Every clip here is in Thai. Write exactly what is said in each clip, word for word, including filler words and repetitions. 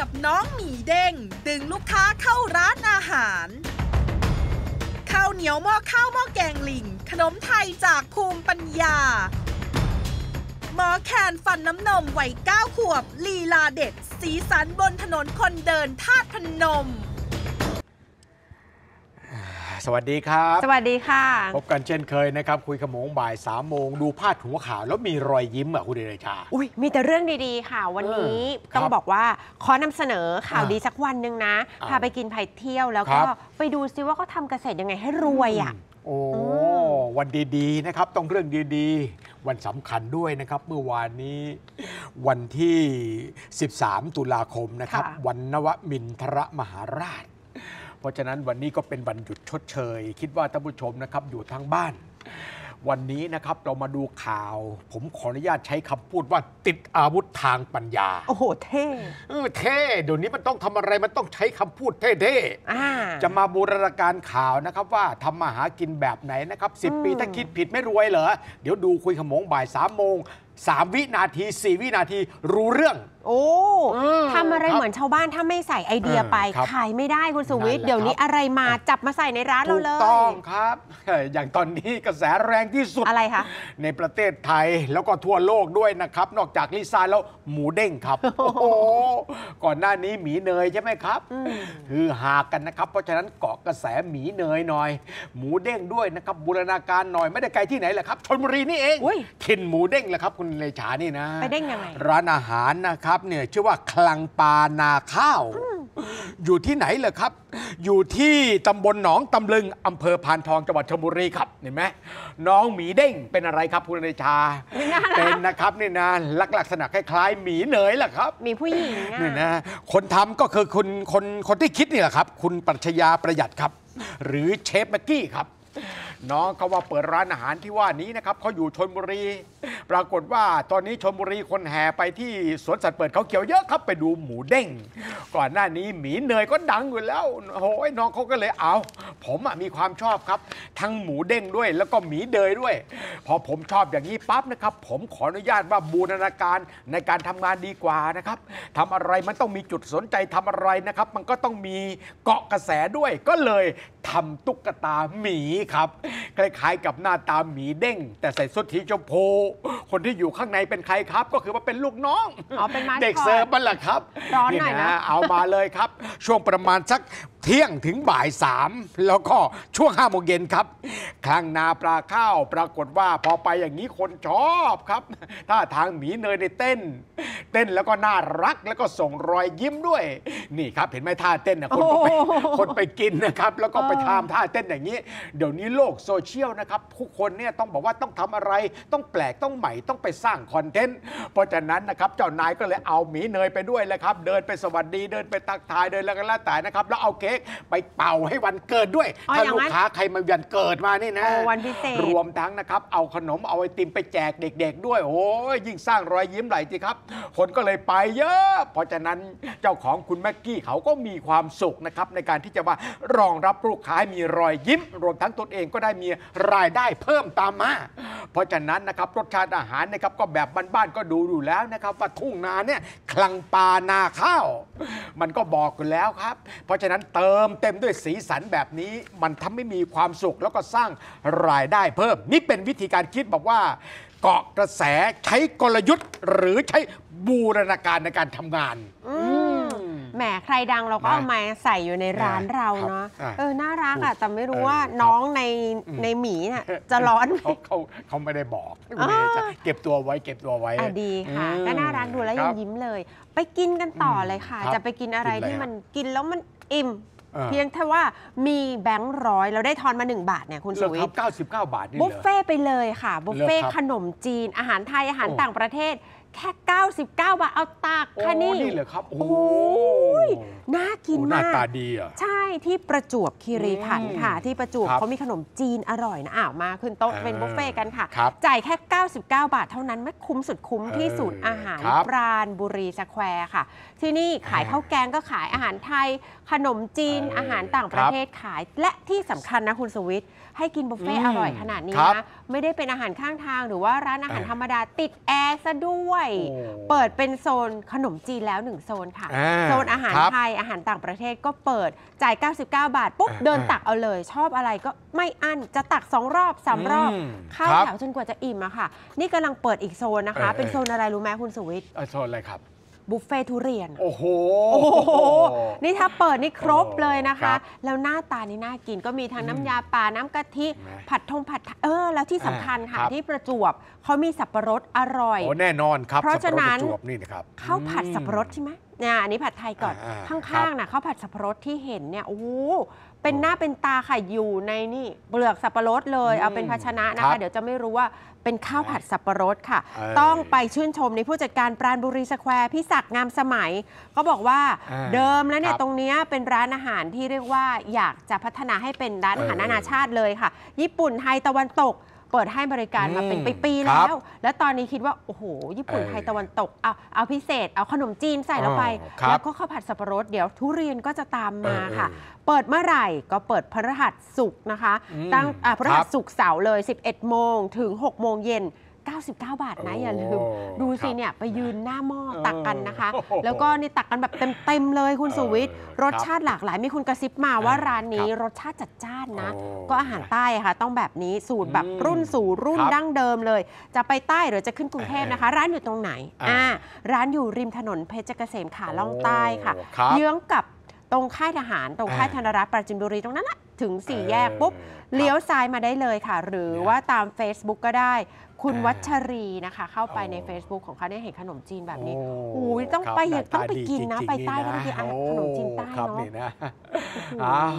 กับน้องหมี่เด้งดึงลูกค้าเข้าร้านอาหารข้าวเหนียวหม้อข้าวหม้อแกงลิงขนมไทยจากภูมิปัญญาหมอแคนฟันน้ำนมวัยเก้าขวบลีลาเด็ดสีสันบนถนนคนเดินธาตุพนมสวัสดีครับสวัสดีค่ะพบกันเช่นเคยนะครับคุยขโมงบ่ายสามโมงดูพาดหัวข่าวแล้วมีรอยยิ้มอ่ะคุณเดชาอุ้ยมีแต่เรื่องดีๆค่ะวันนี้ต้องบอกว่าขอนำเสนอข่าวดีสักวันหนึ่งนะพาไปกินไปเที่ยวแล้วก็ไปดูซิว่าเขาทำเกษตรยังไงให้รวยอ่ะโอ้วันดีๆนะครับต้องเรื่องดีๆวันสำคัญด้วยนะครับเมื่อวานนี้วันที่สิบสามตุลาคมนะครับวันนวมินทรมหาราชเพราะฉะนั้นวันนี้ก็เป็นวันหยุดชดเชยคิดว่าท่านผู้ชมนะครับอยู่ทางบ้านวันนี้นะครับเรามาดูข่าวผมขออนุญาตใช้คำพูดว่าติดอาวุธทางปัญญาโอ้โหเท่เออเท่เดี๋ยวนี้มันต้องทำอะไรมันต้องใช้คำพูดเท่ๆจะมาบูรณาการข่าวนะครับว่าทำมาหากินแบบไหนนะครับสิบปีถ้าคิดผิดไม่รวยเหรอเดี๋ยวดูคุยขโมงบ่ายสามโมงสามวินาทีสี่วินาทีรู้เรื่องโอ้ทำอะไรเหมือนชาวบ้านถ้าไม่ใส่ไอเดียไปขายไม่ได้คุณสุวิทย์เดี๋ยวนี้อะไรมาจับมาใส่ในร้านเราเลยถูกต้องครับอย่างตอนนี้กระแสแรงที่สุดอะไรคะในประเทศไทยแล้วก็ทั่วโลกด้วยนะครับนอกจากลิซ่าแล้วหมูเด้งครับโอ้โหก่อนหน้านี้หมีเนยใช่ไหมครับคือหากันนะครับเพราะฉะนั้นเกาะกระแสหมีเนยหน่อยหมูเด้งด้วยนะครับบูรณาการหน่อยไม่ได้ไกลที่ไหนแหละครับชลบุรีนี่เองถิ่นหมูเด้งแหละครับคุณเลขานี่นะไปเด้งยังไงร้านอาหารนะครับเนี่ยชื่อว่าคลังปลานาข้าว อ, อยู่ที่ไหนเหรอครับอยู่ที่ตำบลหนองตำลึงอำเภอพานทองจังหวัดชลบุรีครับเห็นไหมน้องหมีเด้งเป็นอะไรครับคุณเลขาเป็นนะครับนี่นะลักษณะคล้ายๆหมีเนยแหละครับหมีผู้หญิงนี่นะคนทำก็คือคนคนคนที่คิดนี่แหละครับคุณปรัชญาประหยัดครับหรือเชฟแม็กกี้ครับน้องเขาว่าเปิดร้านอาหารที่ว่านี้นะครับเขาอยู่ชลบุรีปรากฏว่าตอนนี้ชลบุรีคนแห่ไปที่สวนสัตว์เปิดเขาเขียวเยอะครับไปดูหมูเด้งก่อนหน้านี้หมีเนยก็ดังอยู่แล้วโอ้ยน้องเขาก็เลยเอาผมมีความชอบครับทั้งหมูเด้งด้วยแล้วก็หมีเดยด้วยพอผมชอบอย่างนี้ปั๊บนะครับผมขออนุญาตว่าบูรณาการในการทำงานดีกว่านะครับทำอะไรมันต้องมีจุดสนใจทำอะไรนะครับมันก็ต้องมีเกาะกระแสด้วยก็เลยทำตุ๊กตาหมีครับคล้ายๆกับหน้าตาหมีเด้งแต่ใส่ชุดสีชมพูคนที่อยู่ข้างในเป็นใครครับก็คือว่าเป็นลูกน้องเด็กเสิร์ฟมันแหละครับร้อนหน่อยนะเอามาเลยครับช่วงประมาณสักเที่ยงถึงบ่ายสามแล้วก็ช่วงห้าโมงเย็นครับคลังนาปลาข้าวปรากฏว่าพอไปอย่างนี้คนชอบครับท่าทางหมีเนยในเต้นเต้นแล้วก็น่ารักแล้วก็ส่งรอยยิ้มด้วยนี่ครับเห็นไหมท่าเต้นนะคนไปคนไปกินนะครับแล้วก็ไปทำท่าเต้นอย่างนี้เดี๋ยวนี้โลกโซเชียลนะครับทุกคนเนี่ยต้องบอกว่าต้องทำอะไรต้องแปลกต้องใหม่ต้องไปสร้างคอนเทนต์เพราะฉะนั้นนะครับเจ้านายก็เลยเอาหมีเนยไปด้วยเลยครับเดินไปสวัสดีเดินไปตักทายเดินแล้วก็ล่าตายนะครับแล้วเอาเค้กไปเป่าให้วันเกิดด้วยถ้าลูกค้าใครมาวันเกิดมานี่นะวันพิเศษรวมทั้งนะครับเอาขนมเอาไอติมไปแจกเด็กๆด้วยโอ้ยยิ่งสร้างรอยยิ้มไหลสิครับคนก็เลยไปเยอะเพราะฉะนั้นเจ้าของคุณแม็กกี้เขาก็มีความสุขนะครับในการที่จะมารองรับลูกค้ามีรอยยิ้มรวมทั้งตนเองก็ได้มีรายได้เพิ่มตามมาเพราะฉะนั้นนะครับรสชาติอาหารนะครับก็แบบบ้านๆก็ดูอยู่แล้วนะครับว่าทุ่งนาเนี่ยคลังปลานาข้าวมันก็บอกกันแล้วครับเพราะฉะนั้นเติมเต็มด้วยสีสันแบบนี้มันทำให้มีความสุขแล้วก็สร้างรายได้เพิ่มนี่เป็นวิธีการคิดบอกว่าเกาะกระแสใช้กลยุทธ์หรือใช้บูรณาการในการทำงานแหมใครดังเราก็เอามาใส่อยู่ในร้านเราเนาะเออน่ารักอ่ะแต่ไม่รู้ว่าน้องในในหมีน่ะจะร้อนไหมเขาเขาไม่ได้บอกเก็บตัวไว้เก็บตัวไว้ดีค่ะก็น่ารักดูแล้วยังยิ้มเลยไปกินกันต่อเลยค่ะจะไปกินอะไรที่มันกินแล้วมันอิ่มเพียงแต่ว่ามีแบงค์ร้อยเราได้ทอนมาหนึ่งบาทเนี่ยคุณสุวิทย์เก้าสิบเก้าบาทบุฟเฟ่ไปเลยค่ะบุฟเฟ่ขนมจีนอาหารไทยอาหารต่างประเทศแค่เก้าสิบเก้าบาทเอาตากค่ะนี่นี่เหรอครับโอ้ยน่ากินมากหน้าตาดีอ่ะใช่ที่ประจวบคีรีขันธ์ค่ะที่ประจวบเขามีขนมจีนอร่อยนะอ้าวมาขึ้นโต๊ะเป็นบุฟเฟ่กันค่ะจ่ายแค่เก้าสิบเก้าบาทเท่านั้นไม่คุ้มสุดคุ้มที่ศูนย์อาหารปราณบุรีสแควร์ค่ะที่นี่ขายข้าวแกงก็ขายอาหารไทยขนมจีนอาหารต่างประเทศขายและที่สำคัญนะคุณสุวิทย์ให้กินบุฟเฟ่อร่อยขนาดนี้นะไม่ได้เป็นอาหารข้างทางหรือว่าร้านอาหารธรรมดาติดแอร์ซะด้วย เปิดเป็นโซนขนมจีนแล้วหนึ่งโซนค่ะโซนอาหารไทยอาหารต่างประเทศก็เปิดจ่ายเก้าสิบเก้าบาทปุ๊บเดินตักเอาเลยชอบอะไรก็ไม่อั้นจะตักสองรอบสามรอบเข้าแถวจนกว่าจะอิ่มอะค่ะนี่กำลังเปิดอีกโซนนะคะเป็นโซนอะไรรู้ไหมคุณสุวิทย์โซนอะไรครับบุฟเฟ่ทุเรียนโอ้โหนี่ถ้าเปิดนี่ครบเลยนะคะแล้วหน้าตานี่น่ากินก็มีทั้งน้ำยาป่าน้ำกะทิผัดทงผัดเออแล้วที่สำคัญค่ะที่ประจวบเขามีสับปะรดอร่อยโอ้แน่นอนครับเพราะฉะนั้นข้าวผัดสับปะรดใช่ไหมเนี่ยอันนี้ผัดไทยก่อนข้างๆนะข้าวผัดสับปะรดที่เห็นเนี่ยโอ้เป็นหน้าเป็นตาค่ะอยู่ในนี่เปลือกสับปะรดเลยเอาเป็นภาชนะนะคะเดี๋ยวจะไม่รู้ว่าเป็นข้าวผัดสับปะรดค่ะต้องไปชื่นชมในผู้จัดการปราณบุรีสแควร์พี่ศักดิ์งามสมัยเขาบอกว่าเดิมแล้วเนี่ยตรงนี้เป็นร้านอาหารที่เรียกว่าอยากจะพัฒนาให้เป็นร้านอาหารนานาชาติเลยค่ะญี่ปุ่นไทยตะวันตกเปิดให้บริการมาเป็นปีๆแล้วแล้วตอนนี้คิดว่าโอ้โหญี่ปุ่นไทยตะวันตกเอาเอาพิเศษเอาขนมจีนใส่เราไปแล้วก็ข้าวผัดสับปะรดเดี๋ยวทุเรียนก็จะตามมาค่ะเปิดเมื่อไหร่ก็เปิดพฤหัสศุกร์นะคะตั้งพฤหัสศุกร์เสาร์เลยสิบเอ็ดโมงถึงหกโมงเย็นเก้าสิบเก้าบาทนะอย่าลืมดูสิเนี่ยไปยืนหน้าหม้อตักกันนะคะแล้วก็นี่ตักกันแบบเต็มๆเลยคุณสุวิทย์รสชาติหลากหลายมีคุณกระซิบมาว่าร้านนี้รสชาติจัดจ้านนะก็อาหารใต้ค่ะต้องแบบนี้สูตรแบบรุ่นสู่รุ่นดั้งเดิมเลยจะไปใต้หรือจะขึ้นกรุงเทพนะคะร้านอยู่ตรงไหนอ่าร้านอยู่ริมถนนเพชรเกษมขาล่องใต้ค่ะเยื้องกับตรงค่ายทหารตรงค่ายธนรัฐปราจินบุรีตรงนั้นแหละถึงสี่แยกปุ๊บเลี้ยวซ้ายมาได้เลยค่ะหรือว่าตาม เฟซบุ๊ก ก็ได้คุณวัชรีนะคะเข้าไปใน เฟซบุ๊ก ของเขาได้เห็นขนมจีนแบบนี้โอ้ยต้องไปต้องไปกินนะไปใต้ก็ต้องกินขนมจีนใต้เนาะ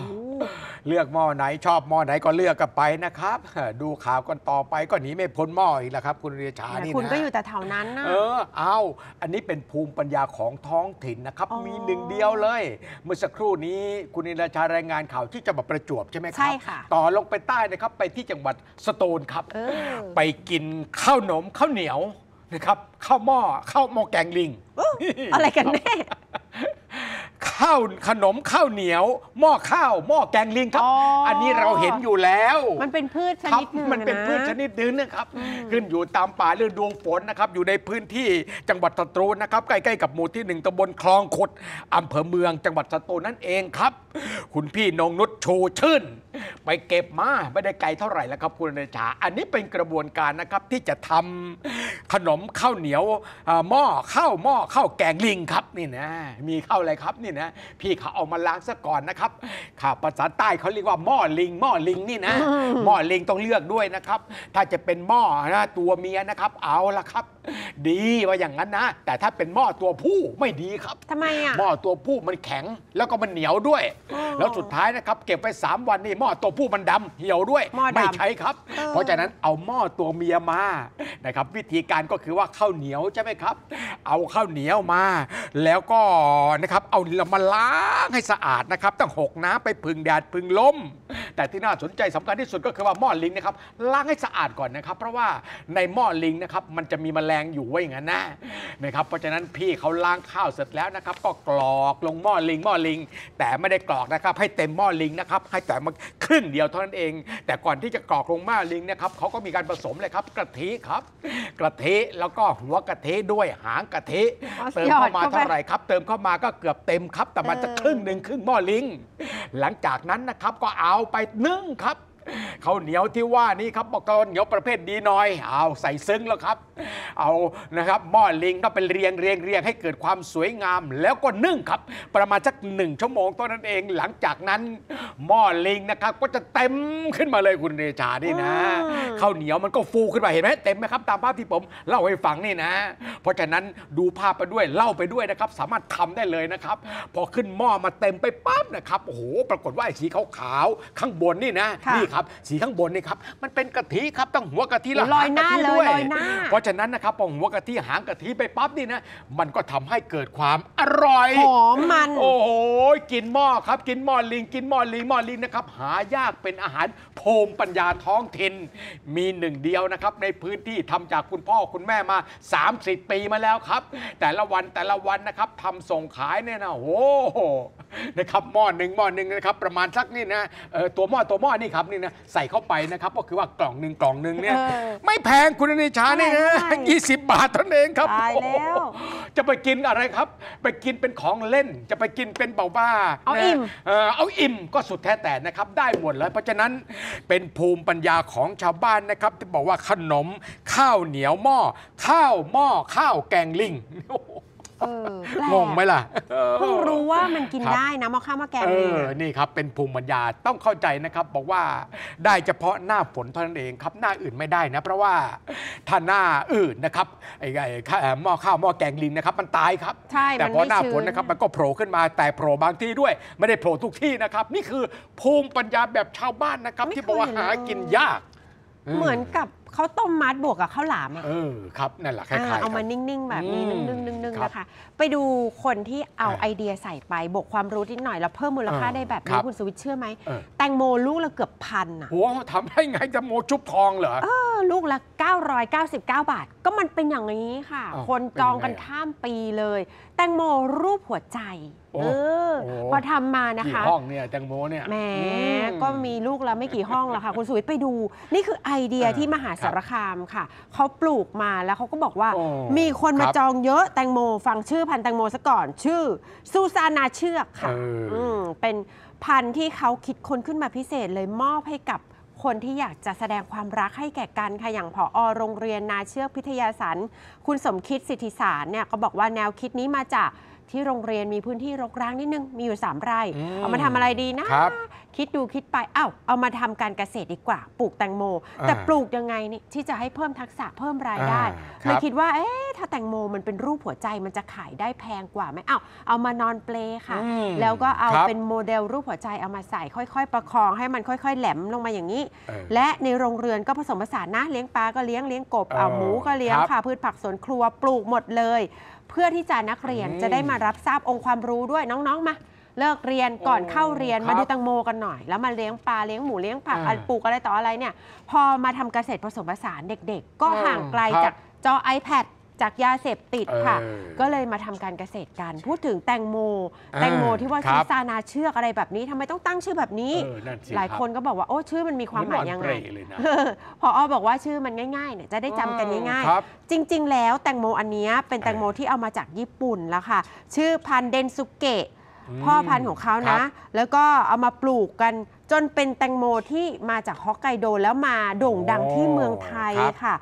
เลือกหม้อไหนชอบหม้อไหนก็เลือกกันไปนะครับดูข่าวกันต่อไปก็หนีไม่พ้นหม้ออีกแล้วครับคุณเรชานี่นะคุณก็อยู่แต่แถวนั้นนะเออเอาอันนี้เป็นภูมิปัญญาของท้องถิ่นนะครับมีหนึ่งเดียวเลยเมื่อสักครู่นี้คุณเรชารายงานข่าวที่จังหวัดประจวบใช่ไหมครับใช่ค่ะต่อลงไปใต้นะครับไปที่จังหวัดสตูลครับไปกินข้าวหนมข้าวเหนียวนะครับข้าวหม้อข้าวหม้อแกงลิงอะไรกันแน่ข้าวขนมข้าวเหนียวหม้อข้าวหม้อแกงลิงครับ อ, อันนี้เราเห็นอยู่แล้วมันเป็นพืชชนิดนึงมันเป็นพืชชนิดนึงนะครับขึ้นอยู่ตามป่าฤดูฝนนะครับอยู่ในพื้นที่จังหวัดสตูลนะครับใกล้ๆกับหมู่ที่หนึ่งตำบลคลองขดอำเภอเมืองจังหวัดสตูลนั่นเองครับคุณพี่นงนุชชูชื่นไปเก็บมาไม่ได้ไกลเท่าไหร่แล้วครับคุณเนชาอันนี้เป็นกระบวนการนะครับที่จะทำขนมข้าวเหนียวหม้อข้าวหม้อข้าวแกงลิงครับนี่นะมีข้าวอะไรครับนี่นะพี่เขาเอามาล้างซะก่อนนะครับข่าวภาษาใต้เขาเรียกว่าหม้อลิงหม้อลิงนี่นะหม้อลิงต้องเลือกด้วยนะครับถ้าจะเป็นหม้อนะตัวเมียนะครับเอาละครับดีว่าอย่างนั้นนะแต่ถ้าเป็นหม้อตัวผู้ไม่ดีครับทำไมอ่ะหม้อตัวผู้มันแข็งแล้วก็มันเหนียวด้วยแล้วสุดท้ายนะครับเก็บไว้สามวันนี่หม้อตัวผู้มันดำเหี่ยวด้วยไม่ใช่ครับเพราะฉะนั้นเอาหม้อตัวเมียมานะครับวิธีการก็คือว่าข้าวเหนียวใช่ไหมครับเอาข้าวเหนียวมาแล้วก็นะครับเอามาล้างให้สะอาดนะครับต้องหกน้ำไปพึ่งแดดพึ่งลมแต่ที่น่าสนใจสำคัญที่สุดก็คือว่าหม้อลิงนะครับล้างให้สะอาดก่อนนะครับเพราะว่าในหม้อลิงนะครับมันจะมีแมลงอยู่ไว้อย่างนั้นนะนะครับเพราะฉะนั้นพี่เขาล้างข้าวเสร็จแล้วนะครับก็กรอกลงหม้อลิงหม้อลิงแต่ไม่ได้กรอกนะครับให้เต็มหม้อลิงนะครับให้แต่มาครึ่งเดียวเท่านั้นเองแต่ก่อนที่จะกรอกลงหม้อลิงนะครับเขาก็มีการผสมเลยครับกะทิครับกะทิแล้วก็หัวกะทิด้วยหางกะทิเติมเข้ามาเท่าไหร่ครับเติมเข้ามาก็เกือบเต็มครับแต่มันจะครึ่งหนึ่งครึ่งหม้อลิงหลังจากนั้นนะครับก็เอาไปนึ่งครับข้าวเหนียวที่ว่านี้ครับบอกว่าเหนียวประเภทดีหน่อยเอาใส่ซึ้งแล้วครับเอานะครับหม้อลิงก็เป็นเรียงเรียงเรียงให้เกิดความสวยงามแล้วก็นึ่งครับประมาณสักหนึ่งชั่วโมงต้นนั้นเองหลังจากนั้นหม้อลิงนะครับก็จะเต็มขึ้นมาเลยคุณเนชานี่นะข้าวเหนียวมันก็ฟูขึ้นมาเห็นไหมเต็มไหมครับตามภาพที่ผมเล่าให้ฟังนี่นะเพราะฉะนั้นดูภาพไปด้วยเล่าไปด้วยนะครับสามารถทำได้เลยนะครับพอขึ้นหม้อมาเต็มไปปั๊บนะครับโอ้โหปรากฏว่าสีขาวๆข้างบนนี่นะนี่ครับสีข้างบนนี่ครับมันเป็นกะทิครับต้องหัวกะทิละลอยหน้าเลยลอยหน้าเพราะฉะนั้นนะครับพอหัวกะทิหางกะทิไปปั๊บนี่นะมันก็ทำให้เกิดความอร่อยหอมมันโอ้โหกินหม้อครับกินหม้อลิงกินหม้อลิงหม้อลิงนะครับหายากเป็นอาหารภูมิปัญญาท้องถิ่นมีหนึ่งเดียวนะครับในพื้นที่ทำจากคุณพ่อคุณแม่มาสามสิบปีมาแล้วครับแต่ละวันแต่ละวันนะครับทำส่งขายเนี่ยนะโอ้นะครับหม้อหนึ่งหม้อหนึ่งนะครับประมาณสักนี่นะเออตัวหม้อตัวหม้อนี่ครับนี่นะใส่ ส่เข้าไปนะครับก็คือว่ากล่องหนึ่งกล่องหนึ่งเนี่ยไม่แพงคุณอนิชาเนี่ยนะยี่สิบบาทเท่านั้นเองครับจะไปกินอะไรครับไปกินเป็นของเล่นจะไปกินเป็นเบาบ้าเอาอิ่มเอาอิ่มก็สุดแท้แต่นะครับได้หมดแล้วเพราะฉะนั้นเป็นภูมิปัญญาของชาวบ้านนะครับที่บอกว่าขนมข้าวเหนียวหม้อข้าวหม้อข้าวแกงลิงงงไหมล่ะเพิ่งรู้ว่ามันกินได้นะหม้อข้าวหม้อแกงลิงนี่ครับเป็นภูมิปัญญาต้องเข้าใจนะครับบอกว่าได้เฉพาะหน้าฝนเท่านั้นเองครับหน้าอื่นไม่ได้นะเพราะว่าถ้าหน้าอื่นนะครับไอ้หม้อข้าวหม้อแกงลิงนะครับมันตายครับแต่พอหน้าฝนนะครับมันก็โผล่ขึ้นมาแต่โผล่บางที่ด้วยไม่ได้โผล่ทุกที่นะครับนี่คือภูมิปัญญาแบบชาวบ้านนะครับที่บอกว่าหากินยากเหมือนกับเขาต้มมัดบวกกับข้าวหลามอ่ะเออครับนั่นแหละคล้ายๆเอามานิ่งๆแบบนี้นึ่งๆนึ่งๆนะคะไปดูคนที่เอาไอเดียใส่ไปบวกความรู้นิดหน่อยแล้วเพิ่มมูลค่าได้แบบนี้คุณสวิทเชื่อไหมแตงโมลูกละเกือบพันอ่ะโหทำได้ไงแตงโมชุบทองเหรอเออลูกละเก้าร้อยเก้าสิบเก้าบาทก็มันเป็นอย่างนี้ค่ะคนจองกันข้ามปีเลยแตงโมรูปหัวใจเออพอทำมานะคะห้องเนี่ยแตงโมเนี่ยแหมก็มีลูกละไม่กี่ห้องแล้วค่ะคุณสวิทไปดูนี่คือไอเดียที่มหาสารคามค่ะเขาปลูกมาแล้วเขาก็บอกว่ามีคนมาจองเยอะแตงโมฟังชื่อพันธุ์แตงโมซะก่อนชื่อซูซานาเชือกค่ะเป็นพันธุ์ที่เขาคิดคนขึ้นมาพิเศษเลยมอบให้กับคนที่อยากจะแสดงความรักให้แก่กันค่ะอย่างผอ.โรงเรียนนาเชือกพิทยาสรคุณสมคิดสิทธิสารเนี่ยก็บอกว่าแนวคิดนี้มาจากที่โรงเรียนมีพื้นที่รกร้างนิดนึงมีอยู่สามไร่เอามาทำอะไรดีนะ ค, คิดดูคิดไปเอ้าเอามาทำการเกษตรดีกว่าปลูกแตงโมแต่ปลูกยังไงนี่ที่จะให้เพิ่มทักษะเพิ่มรายได้เลยคิดว่าเอ๊ะถ้าแตงโมมันเป็นรูปหัวใจมันจะขายได้แพงกว่าไหมเอ้าเอามานอนเปลค่ะแล้วก็เอาเป็นโมเดลรูปหัวใจเอามาใส่ค่อยๆประคองให้มันค่อยๆแหลมลงมาอย่างนี้และในโรงเรือนก็ผสมผสานนะเลี้ยงปลาก็เลี้ยงเลี้ยงกบเอาหมูก็เลี้ยงค่ะพืชผักสวนครัวปลูกหมดเลยเพื่อที่จะนักเรียนจะได้มารับทราบองค์ความรู้ด้วยน้องๆมาเลิกเรียนก่อนเข้าเรียนมาดูแตงโมกันหน่อยแล้วมาเลี้ยงปลาเลี้ยงหมูเลี้ยงผักปลูกอะไรต่ออะไรเนี่ยพอมาทำเกษตรผสมผสานเด็กๆก็ห่างไกลจากจอ ไอแพดจากยาเสพติดค่ะก็เลยมาทำการเกษตรกันพูดถึงแตงโมแตงโมที่ว่าซูซานาเชือกอะไรแบบนี้ทำไมต้องตั้งชื่อแบบนี้หลายคนก็บอกว่าโอ้ชื่อมันมีความหมายยังไงพอบอกว่าชื่อมันง่ายๆเนี่ยจะได้จำกันง่ายๆจริงๆแล้วแตงโมอันนี้เป็นแตงโมที่เอามาจากญี่ปุ่นแล้วค่ะชื่อพันธุ์เดนซุเกะพ่อพันธุ์ของเขานะแล้วก็เอามาปลูกกันจนเป็นแตงโมที่มาจากฮอกไกโดแล้วมาโด่งดังที่เมืองไทยค่ะ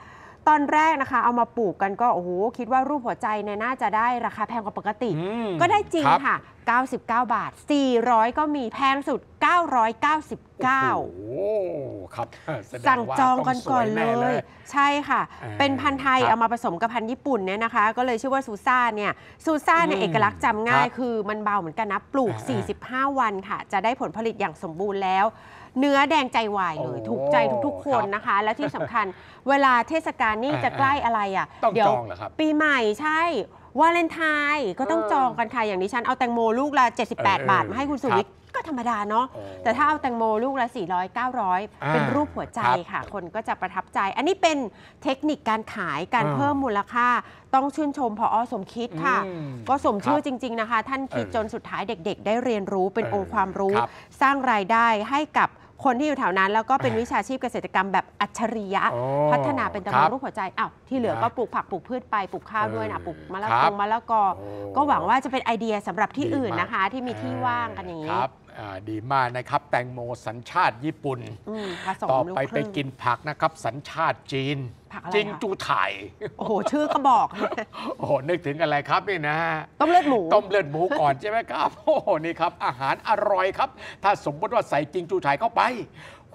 ตอนแรกนะคะเอามาปลูกกันก็โอ้โหคิดว่ารูปหัวใจเนี่ยน่าจะได้ราคาแพงกว่าปกติก็ได้จริงค่ะเก้าสิบเก้าบาทสี่ร้อยก็มีแพงสุดเก้าร้อยเก้าสิบเก้าครับสั่งจองกันก่อนเลยใช่ค่ะเป็นพันธุ์ไทยเอามาผสมกับพันธุ์ญี่ปุ่นเนี่ยนะคะก็เลยชื่อว่าซูซ่าเนี่ยซูซ่าเนี่ยเอกลักษณ์จำง่ายคือมันเบาเหมือนกันนะปลูกสี่สิบห้าวันค่ะจะได้ผลผลิตอย่างสมบูรณ์แล้วเนื้อแดงใจวายเลยถูกใจทุกๆคนนะคะและที่สำคัญเวลาเทศกาลนี่จะใกล้อะไรอ่ะเดี๋ยวปีใหม่ใช่วาเลนไทน์ก็ต้องจองกันค่ะอย่างนี้ฉันเอาแตงโมลูกละเจ็ดสิบแปดบาทมาให้คุณสุวิทย์ก็ธรรมดาเนาะแต่ถ้าเอาแตงโมลูกละสี่ร้อย เก้าร้อยเป็นรูปหัวใจค่ะคนก็จะประทับใจอันนี้เป็นเทคนิคการขายการเพิ่มมูลค่าต้องชื่นชมผอ.สมคิดค่ะก็สมชื่อจริงๆนะคะท่านคิดจนสุดท้ายเด็กๆได้เรียนรู้เป็นองค์ความรู้สร้างรายได้ให้กับคนที่อยู่แถวนั้นแล้วก็เป็นวิชาชีพเกษตรกรรมแบบอัจฉริยะพัฒนาเป็นตะวันรูปหัวใจอ้าวที่เหลือก็ปลูกผักปลูกพืชไปปลูกข้าวด้วยนะปลูกมะละกงมะละกอก็หวังว่าจะเป็นไอเดียสำหรับที่อื่นนะคะที่มีที่ว่างกันอย่างนี้ดีมากนะครับแตงโมสัญชาติญี่ปุ่นต่อไปไปกินผักนะครับสัญชาติจีนจิงจูไถ่โอ้โหชื่อก็บอกโอ้โหนึกถึงอะไรครับนี่นะต้มเลือดหมูต้มเลือดหมูก่อนใช่ไหมครับโอ้โหนี่ครับอาหารอร่อยครับถ้าสมมติว่าใส่จิงจูไถ่เข้าไป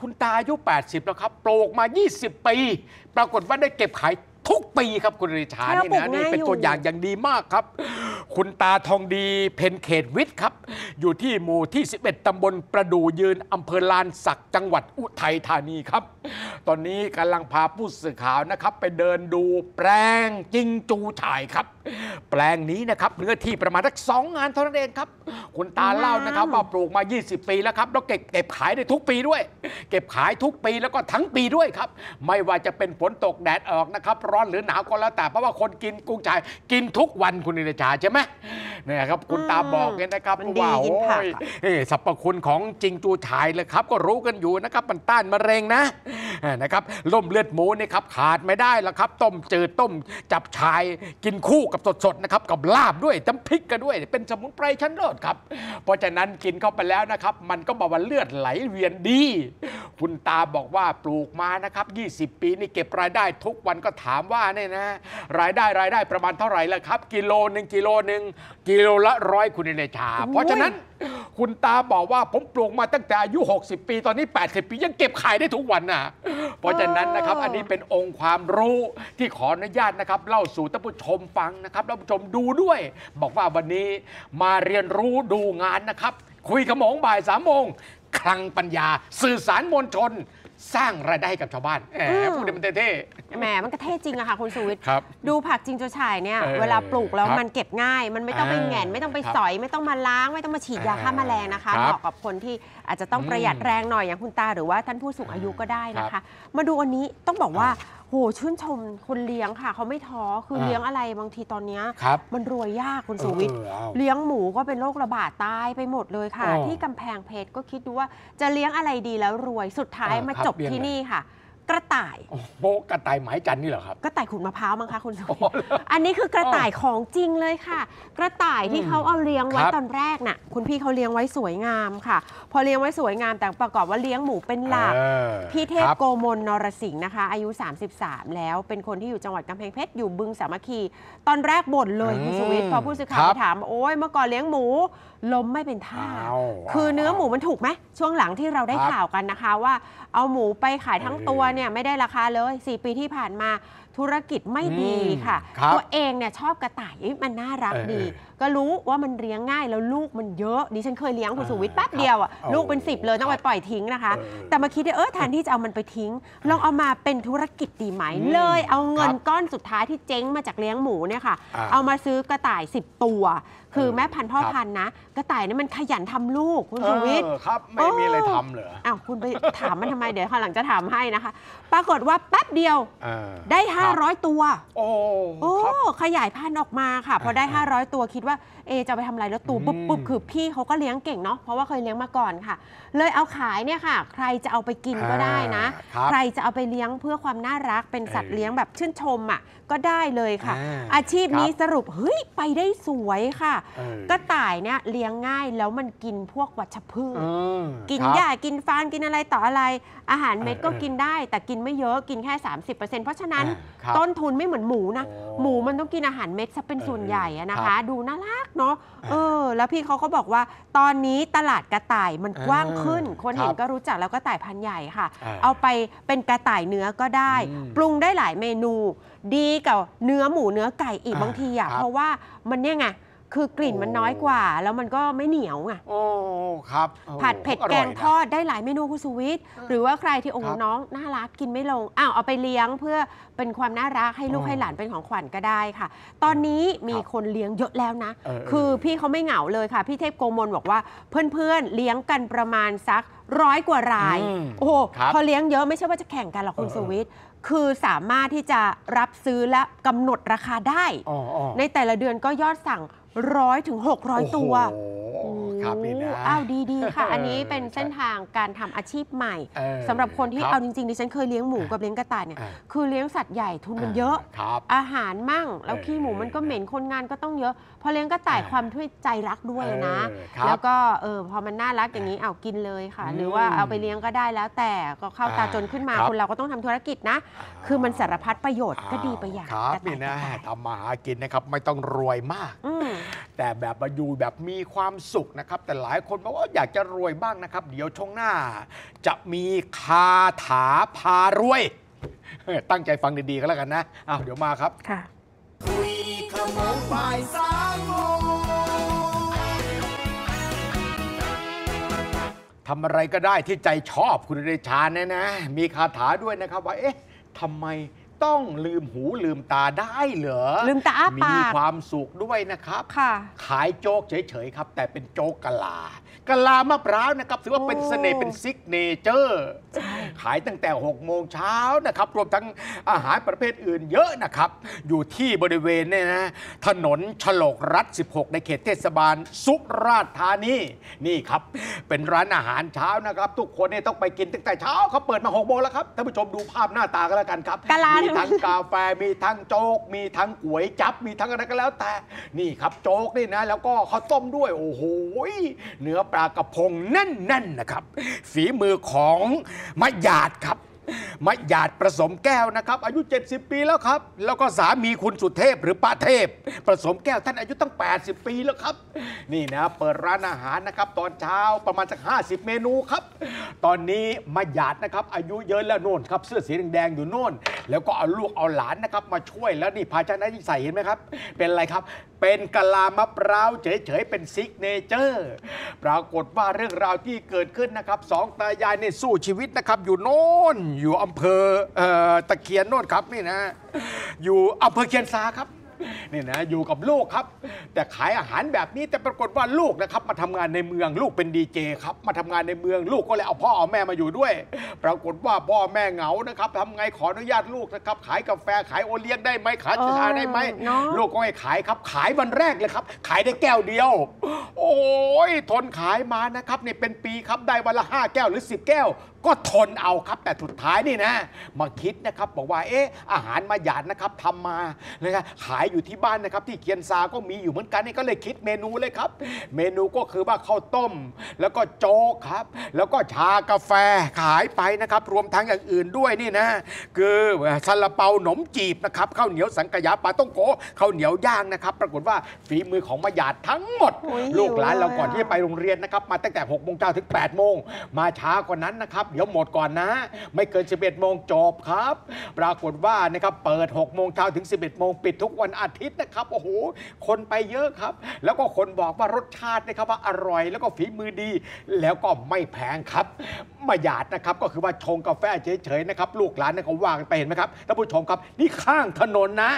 คุณตาอายุแปดสิบแล้วครับปลูกมายี่สิบปีปรากฏว่าได้เก็บขายทุกปีครับคุณริชานี่นะนี่เป็นตัวอย่างอย่างดีมากครับคุณตาทองดีเพนเขตวิทย์ครับอยู่ที่หมู่ที่สิบเอ็ดตำบลประดู่ยืนอำเภอลานสักจังหวัดอุทัยธานีครับตอนนี้กำลังพาผู้สื่อข่าวนะครับไปเดินดูแปลงจิงจูไถ่ครับแปลงนี้นะครับเนื้อที่ประมาณสักสองงานเท่านั้นเองครับคุณตาเล่านะครับว่าปลูกมายี่สิบปีแล้วครับแล้วเก็บเก็บขายได้ทุกปีด้วยเก็บขายทุกปีแล้วก็ทั้งปีด้วยครับไม่ว่าจะเป็นฝนตกแดดออกนะครับร้อนหรือหนาวก็แล้วแต่เพราะว่าคนกินกุ้งฉ่ายกินทุกวันคุณนิชาใช่ไหม เนี่ยครับคุณตาบอกเลยนะครับว่าโอ้ยสรรพคุณของจิงจูฉายเลยครับก็รู้กันอยู่นะครับมันต้านมะเร็งนะนะครับล่มเลือดหมูนี่ครับขาดไม่ได้แล้วครับต้มจืดต้มจับฉายกินคู่กับสดๆนะครับกับลาบด้วยน้ำพริกกันด้วยเป็นสมุนไพรชั้นเลิศครับเพราะฉะนั้นกินเข้าไปแล้วนะครับมันก็บอกว่าเลือดไหลเวียนดีคุณตาบอกว่าปลูกมานะครับยี่สิบปีนี่เก็บรายได้ทุกวันก็ถามว่าเนี่ยนะรายได้รายได้ประมาณเท่าไหร่ล่ะครับกิโลหนึ่งกิโลหนึ่งกิโลละร้อยคุณในชาเพราะฉะนั้นคุณตาบอกว่าผมปลูกมาตั้งแต่อายุหกสิบปีตอนนี้แปดสิบปียังเก็บขายได้ทุกวันนะเพราะฉะนั้นนะครับอันนี้เป็นองค์ความรู้ที่ขออนุญาตนะครับเล่าสู่ท่านผู้ชมฟังนะครับท่านผู้ชมดูด้วยบอกว่าวันนี้มาเรียนรู้ดูงานนะครับคุยกับหมอบ่ายสามโมงคลังปัญญาสื่อสารมวลชนสร้างรายได้กับชาวบ้านแหมพูดมันเท่ๆแหมมันก็เท่จริงอะค่ะคุณสุวิทย์ดูผักจิงจูฉายเนี่ยเวลาปลูกแล้วมันเก็บง่ายมันไม่ต้องไปแหง่นไม่ต้องไปสอยไม่ต้องมาล้างไม่ต้องมาฉีดยาฆ่าแมลงนะคะเหมาะกับคนที่อาจจะต้องประหยัดแรงหน่อยอย่างคุณตาหรือว่าท่านผู้สูงอายุก็ได้นะคะมาดูอันนี้ต้องบอกว่าโหชื่นชมคนเลี้ยงค่ะเขาไม่ท้อคือเลี้ยงอะไรบางทีตอนนี้มันรวยยากคุณสุวิทย์เลี้ยงหมูก็เป็นโรคระบาดตายไปหมดเลยค่ะที่กำแพงเพชรก็คิดดูว่าจะเลี้ยงอะไรดีแล้วรวยสุดท้ายมาจบที่นี่ค่ะกระต่ายโป๊ะกระต่ายหมายจันนี่เหรอครับกระต่ายขุนมะพร้าวมั้งคะคุณสุวิทย์อันนี้คือกระต่ายของจริงเลยค่ะกระต่ายที่เขาเอาเลี้ยงไว้ตอนแรกน่ะคุณพี่เขาเลี้ยงไว้สวยงามค่ะพอเลี้ยงไว้สวยงามแต่ประกอบว่าเลี้ยงหมูเป็นหลักพี่เทพโกมลนรสิงห์นะคะอายุสามสิบสามแล้วเป็นคนที่อยู่จังหวัดกำแพงเพชรอยู่บึงสามัคคีตอนแรกบ่นเลยคุณสุวิทย์พอผู้สื่อข่าวถามโอ้ยเมื่อก่อนเลี้ยงหมูล้มไม่เป็นท่าคือเนื้อหมูมันถูกไหมช่วงหลังที่เราได้ข่าวกันนะคะว่าเอาหมูไปขายทั้งตัวเนี่ยไม่ได้ราคาเลยสี่ปีที่ผ่านมาธุรกิจไม่ดีค่ะตัวเองเนี่ยชอบกระต่ายมันน่ารักดีก็รู้ว่ามันเลี้ยงง่ายแล้วลูกมันเยอะดิฉันเคยเลี้ยงคุณสุวิทย์แป๊บเดียวอ่ะลูกเป็นสิบเลยต้องไปปล่อยทิ้งนะคะแต่มาคิดได้เออแทนที่จะเอามันไปทิ้งลองเอามาเป็นธุรกิจดีไหมเลยเอาเงินก้อนสุดท้ายที่เจ๊งมาจากเลี้ยงหมูเนี่ยค่ะเอามาซื้อกระต่ายสิบตัวคือแม่พันธุ์พ่อพันธุ์นะกระต่ายนี่มันขยันทำลูกคุณสุวิทย์ครับไม่มีอะไรทำเหรออ้าวคุณไปถามมันทำไมเดี๋ยวหลังจะถามให้นะคะปรากฏว่าแป๊บเดียวได้ห้าร้อยตัวโอ้โอ้ขยายพันธุ์ออกมาค่ะพอได้ห้าร้อยตัวคิดว่าเอจะไปทำอะไรแล้วตัวปุ๊บปุ๊บคือพี่เขาก็เลี้ยงเก่งเนาะเพราะว่าเคยเลี้ยงมาก่อนค่ะเลยเอาขายเนี่ยค่ะใครจะเอาไปกินก็ได้นะใครจะเอาไปเลี้ยงเพื่อความน่ารักเป็นสัตว์เลี้ยงแบบชื่นชมอ่ะก็ได้เลยค่ะอาชีพนี้สรุปเฮ้ยไปได้สวยค่ะกระต่ายเนี่ยเลี้ยงง่ายแล้วมันกินพวกวัชพืชกินหญ้ากินฟางกินอะไรต่ออะไรอาหารเม็ดก็กินได้แต่กินไม่เยอะกินแค่ สามสิบเปอร์เซ็นต์ เพราะฉะนั้นต้นทุนไม่เหมือนหมูนะหมูมันต้องกินอาหารเม็ดซะเป็นส่วนใหญ่นะคะดูน่ารักเนาะเออแล้วพี่เขาก็บอกว่าตอนนี้ตลาดกระต่ายมันกว้างขึ้นคนเห็นก็รู้จักแล้วกระต่ายพันธุ์ใหญ่ค่ะเอาไปเป็นกระต่ายเนื้อก็ได้ปรุงได้หลายเมนูดีกับเนื้อหมูเนื้อไก่อีกบางทีอ่ะเพราะว่ามันเนี่ยไงคือกลิ่นมันน้อยกว่าแล้วมันก็ไม่เหนียวไงโอ้ครับผัดเผ็ดแกงทอดได้หลายเมนูคุณสุวิทย์หรือว่าใครที่องค์น้องน่ารักกินไม่ลงอ้าวเอาไปเลี้ยงเพื่อเป็นความน่ารักให้ลูกให้หลานเป็นของขวัญก็ได้ค่ะตอนนี้มีคนเลี้ยงเยอะแล้วนะคือพี่เขาไม่เหงาเลยค่ะพี่เทพโกมลบอกว่าเพื่อนๆเลี้ยงกันประมาณสักร้อยกว่ารายโอ้พอเลี้ยงเยอะไม่ใช่ว่าจะแข่งกันหรอกคุณสุวิทย์คือสามารถที่จะรับซื้อและกำหนดราคาได้ในแต่ละเดือนก็ยอดสั่งร้อยถึงหกร้อยตัวอ้าวดีๆค่ะอันนี้เป็นเส้นทางการทำอาชีพใหม่สำหรับคนที่เอาจริงๆดิฉันเคยเลี้ยงหมูกับเลี้ยงกระต่ายเนี่ยคือเลี้ยงสัตว์ใหญ่ทุนมันเยอะอาหารมั่งแล้วขี้หมูมันก็เหม็นคนงานก็ต้องเยอะพอเลี้ยงกระต่ายความช่วยใจรักด้วยนะแล้วก็เออพอมันน่ารักอย่างนี้เอากินเลยค่ะหรือว่าเอาไปเลี้ยงก็ได้แล้วแต่ก็เข้าตาจนขึ้นมาคนเราก็ต้องทำธุรกิจนะคือมันสารพัดประโยชน์ก็ดีไปอย่างกระต่ายนะทำมาหากินนะครับไม่ต้องรวยมากแต่แบบมาอยู่แบบมีความสุขนะครับแต่หลายคนบอกว่าอยากจะรวยบ้างนะครับเดี๋ยวช่วงหน้าจะมีคาถาพารวยตั้งใจฟังดีๆกันแล้วกันนะอ้าวเดี๋ยวมาครับค่ะคุยขโมงบ่ายสามโมงทำอะไรก็ได้ที่ใจชอบคุณเดชาเนี่ยนะมีคาถาด้วยนะครับว่าเอ๊ะทำไมต้องลืมหูลืมตาได้เหรอลืมตามีความสุขด้วยนะครับขายโจ๊กเฉยๆครับแต่เป็นโจ๊กกะลากะลามะพร้าวนะครับถือว่าเป็นเสน่ห์เป็นซิกเนเจอร์ ขายตั้งแต่หกโมงเช้านะครับรวมทั้งอาหารประเภทอื่นเยอะนะครับอยู่ที่บริเวณเนี่ยนะถนนฉลกรัฐสิบหกในเขตเทศบาลสุราษฎร์ธานีนี่ครับเป็นร้านอาหารเช้านะครับทุกคนเนี่ยต้องไปกินตั้งแต่เช้าเขาเปิดมาหกโมงแล้วครับท่านผู้ชมดูภาพหน้าตากันแล้วกันครับมีทั้งกาแฟมีทั้งโจ๊กมีทั้งก๋วยจั๊บมีทั้งอะไรก็แล้วแต่นี่ครับโจ๊กนี่นะแล้วก็ข้าวต้มด้วยโอ้โหเนื้อปลากระพงแน่นๆนะครับฝีมือของมะหยาดครับมะหยาดประสมแก้วนะครับอายุเจ็ดสิบปีแล้วครับแล้วก็สามีคุณสุเทพหรือป้าเทพประสมแก้วท่านอายุตั้งแปดสิบปีแล้วครับนี่นะเปิดร้านอาหารนะครับตอนเช้าประมาณสักห้าสิบเมนูครับตอนนี้มะหยาดนะครับอายุเยอะแล้วโน่นครับเสื้อสีแดงๆอยู่โน่นแล้วก็เอาลูกเอาหลานนะครับมาช่วยแล้วนี่ภาชนะที่ใส่เห็นไหมครับเป็นอะไรครับเป็นกะลามะพร้าวเฉยๆเป็นซิกเนเจอร์ปรากฏว่าเรื่องราวที่เกิดขึ้นนะครับสองตายายเนี่ยสู้ชีวิตนะครับอยู่โน่นอยู่อำเภอตะเคียนโน่นครับนี่นะอยู่อำเภอเคียนซาครับนี่นะอยู่กับลูกครับแต่ขายอาหารแบบนี้แต่ปรากฏว่าลูกนะครับมาทำงานในเมืองลูกเป็นดีเจครับมาทำงานในเมืองลูกก็เลยเอาพ่อเอาแม่มาอยู่ด้วยปรากฏว่าพ่อแม่เหงานะครับทำไงขออนุญาตลูกนะครับขายกาแฟขายโอเลี้ยงได้ไหมขายชาได้ไหมลูกก็ให้ขายครับขายวันแรกเลยครับขายได้แก้วเดียวโอ้ยทนขายมานะครับนี่เป็นปีครับได้วันละห้าแก้วหรือสิบแก้วก็ทนเอาครับแต่สุดท้ายนี่นะมาคิดนะครับบอกว่าเอ๊ะอาหารมาหยาดนะครับทำมาเลยครับขายอยู่ที่บ้านนะครับที่เคียนซาก็มีอยู่เหมือนกันนี่ก็เลยคิดเมนูเลยครับเมนูก็คือว่าข้าวต้มแล้วก็โจ๊กครับแล้วก็ชากาแฟขายไปนะครับรวมทั้งอย่างอื่นด้วยนี่นะคือซาลาเปาหนมจีบนะครับข้าวเหนียวสังขยาปลาต้องโกข้าวเหนียวย่างนะครับปรากฏว่าฝีมือของมาหยาดทั้งหมดลูกหลานเราก่อนที่จะไปโรงเรียนนะครับมาตั้งแต่หกโมงเช้าถึงแปดโมงมาช้ากว่านั้นนะครับเดี๋ยวหมดก่อนนะไม่เกินสิบเอ็ดโมงจบครับปรากฏว่านะครับเปิดหกโมงเช้าถึงสิบเอ็ดโมงปิดทุกวันอาทิตย์นะครับโอ้โหคนไปเยอะครับแล้วก็คนบอกว่ารสชาตินะครับว่าอร่อยแล้วก็ฝีมือดีแล้วก็ไม่แพงครับมาหยาดนะครับก็คือว่าชงกาแฟเฉยๆนะครับลูกหลานเขาวางไปเห็นไหมครับท่านผู้ชมครับนี่ข้างถนนนะ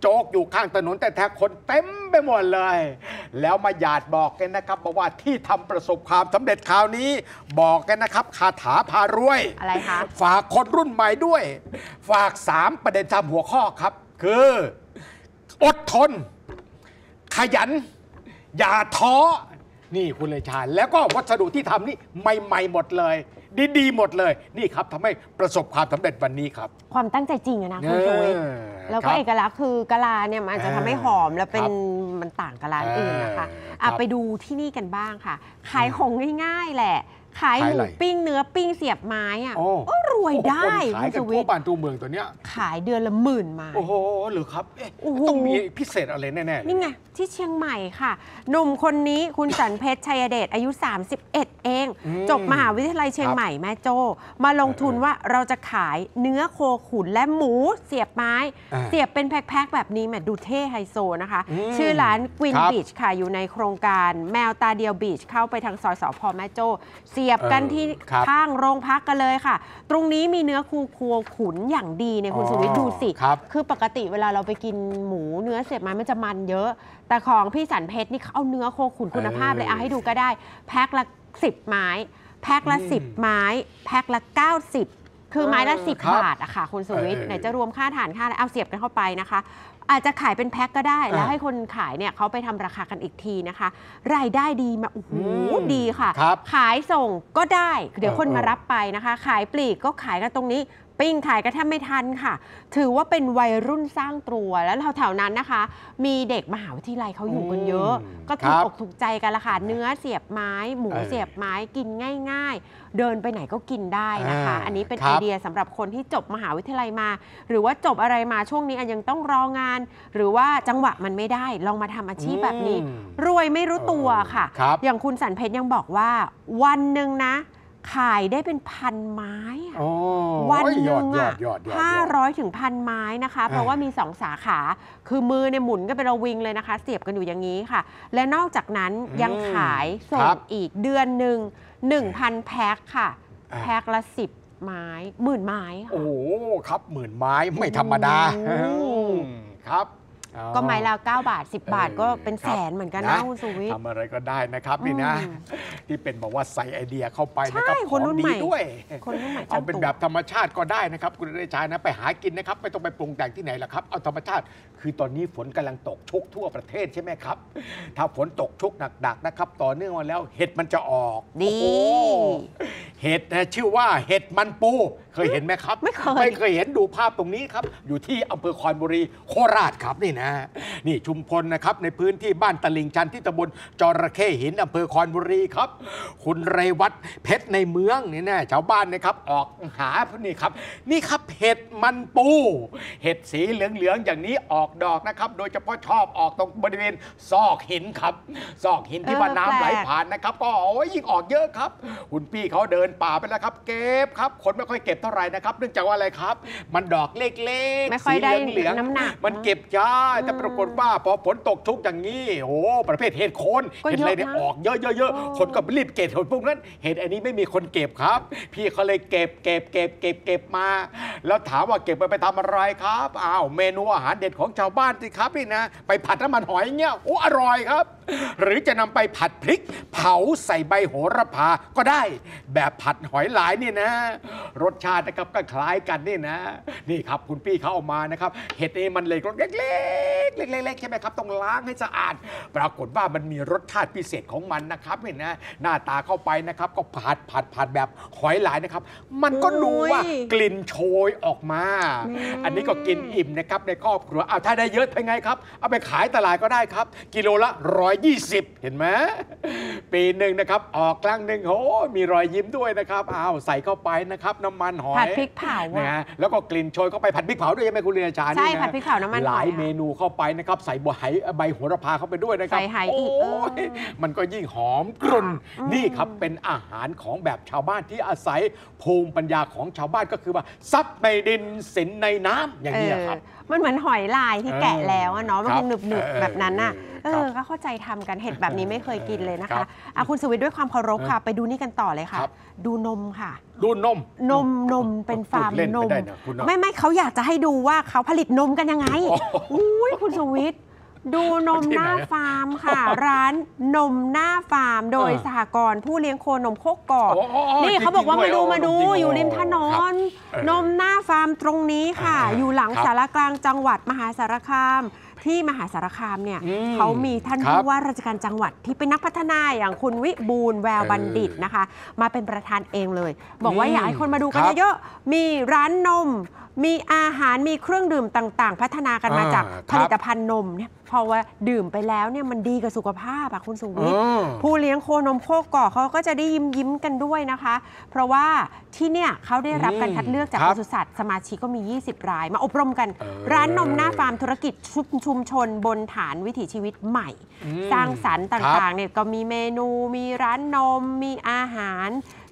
โจกอยู่ข้างถนนแต่แท้คนเต็มไปหมดเลยแล้วมาหยาดบอกกันนะครับบอกว่าที่ทำประสบความสำเร็จคราวนี้บอกกันนะครับคาถาพารวยอะไรคะฝากคนรุ่นใหม่ด้วยฝากสามประเด็นตามหัวข้อครับคืออดทนขยันอย่าท้อนี่คุณเลยชาญแล้วก็วัสดุที่ทำนี่ใหม่ๆหมดเลยดีๆหมดเลยนี่ครับทำให้ประสบความสำเร็จวันนี้ครับความตั้งใจจริงนะคุณโจยแล้วก็เอกลักษณ์คือกะลาเนี่ยมันจะทำให้หอมแล้วเป็นมันต่างกะลาอื่นนะคะไปดูที่นี่กันบ้างค่ะขายของง่ายๆแหละขายหมูปิ้งเนื้อปิ้งเสียบไม้อ่ะก็รวยได้ขายกันทั่วบ้านตัวเมืองตัวเนี้ยขายเดือนละหมื่นไม้โอ้โหหรือครับต้องมีพิเศษอะไรแน่ๆนี่ไงที่เชียงใหม่ค่ะหนุ่มคนนี้คุณสันเพชรชัยเดชอายุสามสิบเอ็ดเองจบมหาวิทยาลัยเชียงใหม่แม่โจ้มาลงทุนว่าเราจะขายเนื้อโคขุนและหมูเสียบไม้เสียบเป็นแพ็คๆแบบนี้แหมดูเท่ไฮโซนะคะชื่อร้านกวินบีชค่ะอยู่ในโครงการแมวตาเดียวบีชเข้าไปทางซอยสพแม่โจ้เสียบกันที่ข้างโรงพักกันเลยค่ะตรงนี้มีเนื้อคูโคขุนอย่างดีเนี่ยคุณสุวิทย์ดูสิ ค, คือปกติเวลาเราไปกินหมูเนื้อเสียบไม้มันจะมันเยอะแต่ของพี่สันเพชรนี่เขาเอาเนื้อโคขุนคุณภาพเลยเอาให้ดูก็ได้แพ็คละสิบไม้แพ็คละสิบไม้แพ็คละเก้าสิบคือไม้ละสิบบาทอะค่ะคุณสุวิทย์ไหนจะรวมค่าถ่านค่าเอาเสียบกันเข้าไปนะคะอาจจะขายเป็นแพ็คก็ได้แล้วให้คนขายเนี่ยเขาไปทำราคากันอีกทีนะคะรายได้ดีมาโอ้โหดีค่ะขายส่งก็ได้เดี๋ยวคนมารับไปนะคะขายปลีกก็ขายกันตรงนี้ปิ้งขายก็แทบไม่ทันค่ะถือว่าเป็นวัยรุ่นสร้างตัวแล้วแถวๆนั้นนะคะมีเด็กมหาวิทยาลัยเขาอยู่กันเยอะก็ถูกอกถูกใจกันละค่ะเนื้อเสียบไม้หมูเสียบไม้กินง่ายๆเดินไปไหนก็กินได้นะคะอันนี้เป็นไอเดียสำหรับคนที่จบมหาวิทยาลัยมาหรือว่าจบอะไรมาช่วงนี้ยังต้องรองานหรือว่าจังหวะมันไม่ได้ลองมาทำอาชีพแบบนี้รวยไม่รู้ตัวค่ะอย่างคุณสันเพชรยังบอกว่าวันหนึ่งนะขายได้เป็นพันไม้วันหนึ่งอ่ะห้าร้อยถึงพันไม้นะคะเพราะว่ามีสองสาขาคือมือในหมุนก็เป็นระวิงเลยนะคะเสียบกันอยู่อย่างนี้ค่ะและนอกจากนั้นยังขายส่งอีกเดือนหนึ่งหนึ่งพันแพ็คค่ะแพ็คละสิบไม้หมื่นไม้ค่ะโอ้ครับหมื่นไม้ไม่ธรรมดาครับ ก็ไม้ละเก้าบาทสิบบาทก็เป็นแสนเหมือนกันนะคุณสุวิทย์ทำอะไรก็ได้นะครับนี่นะที่เป็นบอกว่าใส่ไอเดียเข้าไปนะครับคนรุ่นใหม่ด้วยคนรุ่นใหม่เอาเป็นแบบธรรมชาติก็ได้นะครับคุณได้ใช้นะไปหากินนะครับไม่ต้องไปปรุงแต่งที่ไหนละครับเอาธรรมชาติคือตอนนี้ฝนกำลังตกชุกทั่วประเทศใช่ไหมครับถ้าฝนตกชุกหนักๆนะครับต่อเนื่องมาแล้วเห็ดมันจะออกดีเห็ดนะชื่อว่าเห็ดมันปูเคยเห็นไหมครับไม่เคยไม่เคยเห็นดูภาพตรงนี้ครับอยู่ที่อำเภอคอนบุรีโคราชครับนี่นะนี่ชุมพลนะครับในพื้นที่บ้านตลิ่งชันที่ตำบลจระเข้หินอำเภอคอนบุรีครับคุณเรวัตเพชรในเมืองนี่นะชาวบ้านนะครับออกหาพวกนี้ครับนี่ครับเห็ดมันปูเห็ดสีเหลืองๆอย่างนี้ออกดอกนะครับโดยเฉพาะชอบออกตรงบริเวณซอกหินครับซอกหินที่ว่าน้ำไหลผ่านนะครับก็โอ้ยยิ่งออกเยอะครับคุณพี่เขาเดินป่าไปแล้วครับเก็บครับคนไม่ค่อยเก็บเท่าไหร่นะครับเนื่องจากว่าอะไรครับมันดอกเล็กๆสีเหลืองๆมันเก็บจ้าแต่ปรากฏว่าพอฝนตกชุกอย่างนี้โอ้ประเภทเห็ดโคนเห็ดอะไรเนี่ยออกเยอะๆๆคนก็รีบเก็บเห็ดพวกนั้นเห็ดอันนี้ไม่มีคนเก็บครับพี่เขาเลยเก็บเก็บเก็บเก็บเก็บมาแล้วถามว่าเก็บไปไปทำอะไรครับอ้าวเมนูอาหารเด็ดของชาวบ้านสิครับนี่นะไปผัดน้ำมันหอยเงี้ยโอ้อร่อยครับหรือจะนำไปผัดพริกเผาใส่ใบโหระพาก็ได้แบบผัดหอยหลายนี่นะรสชาตินะครับก็คล้ายกันนี่นะนี่ครับคุณพี่เขาเอามานะครับเห็ดนี่มันเล็กเล็กเล็กเล็กใช่ไหมครับต้องล้างให้สะอาดปรากฏว่ามันมีรสชาติพิเศษของมันนะครับเห็นนะหน้าตาเข้าไปนะครับก็ผัดผัดผัดแบบหอยหลายนะครับมันก็ดูว่ากลิ่นโชยออกมาอันนี้ก็กินอิ่มนะครับในครอบครัวเอาถ้าได้เยอะเป็นไงครับเอาไปขายตลาดก็ได้ครับกิโลละร้อยยี่สิบเห็นไหมปีหนึ่งนะครับออกครั้งหนึ่งโอ้มีรอยยิ้มด้วยนะครับอ้าวใส่เข้าไปนะครับน้ำมันหอยผัดพริกเผานะฮะแล้วก็กลิ่นโชยเข้าไปผัดพริกเผาด้วยใช่ไหมคุณเรียนชาใช่ผัดพริกเผาน้ำมันหอยหลายเมนูเข้าไปนะครับใส่บัวไหใบโหระพาเข้าไปด้วยนะครับใส่ไหอีกมันก็ยิ่งหอมกรุ่นนี่ครับเป็นอาหารของแบบชาวบ้านที่อาศัยภูมิปัญญาของชาวบ้านก็คือว่าซับในดินสินในน้ำอย่างนี้ครับมันเหมือนหอยลายที่แกะแล้วเนาะมันเป็นหนึบๆแบบนั้นน่ะเออก็เข้าใจทำกันเห็ดแบบนี้ไม่เคยกินเลยนะคะอ่ะคุณสุวิทย์ด้วยความเคารพค่ะไปดูนี่กันต่อเลยค่ะดูนมค่ะดูนมนมนมเป็นฟาร์มนมไม่ไม่เขาอยากจะให้ดูว่าเขาผลิตนมกันยังไงอุ้ยคุณสุวิทย์ดูนมหน้าฟาร์มค่ะร้านนมหน้าฟาร์มโดยสหกรณ์ผู้เลี้ยงโคนมโคกกอกนี่เขาบอกว่ามาดูมาดูอยู่ริมถนนนมหน้าฟาร์มตรงนี้ค่ะอยู่หลังศาลากลางจังหวัดมหาสารคามที่มหาสารคามเนี่ยเขามีท่านผู้ว่าราชการจังหวัดที่เป็นนักพัฒนาอย่างคุณวิบูลย์แววบัณฑิตนะคะมาเป็นประธานเองเลยบอกว่าอยากให้คนมาดูกันเยอะๆมีร้านนมมีอาหารมีเครื่องดื่มต่างๆพัฒนากันมาจากผลิตภัณฑ์นมเนี่ยพอว่าดื่มไปแล้วเนี่ยมันดีกับสุขภาพอะคุณสุวิทย์ผู้เลี้ยงโคนมโคกกอกเขาก็จะได้ยิ้มยิ้มกันด้วยนะคะเพราะว่าที่เนี่ยเขาได้รับการคัดเลือกจากปศุสัตว์สมาชิกก็มียี่สิบรายมาอบรมกันร้านนมหน้าฟาร์มธุรกิจชุมชนบนฐานวิถีชีวิตใหม่สร้างสรรค์ต่างๆเนี่ยก็มีเมนูมีร้านนมมีอาหาร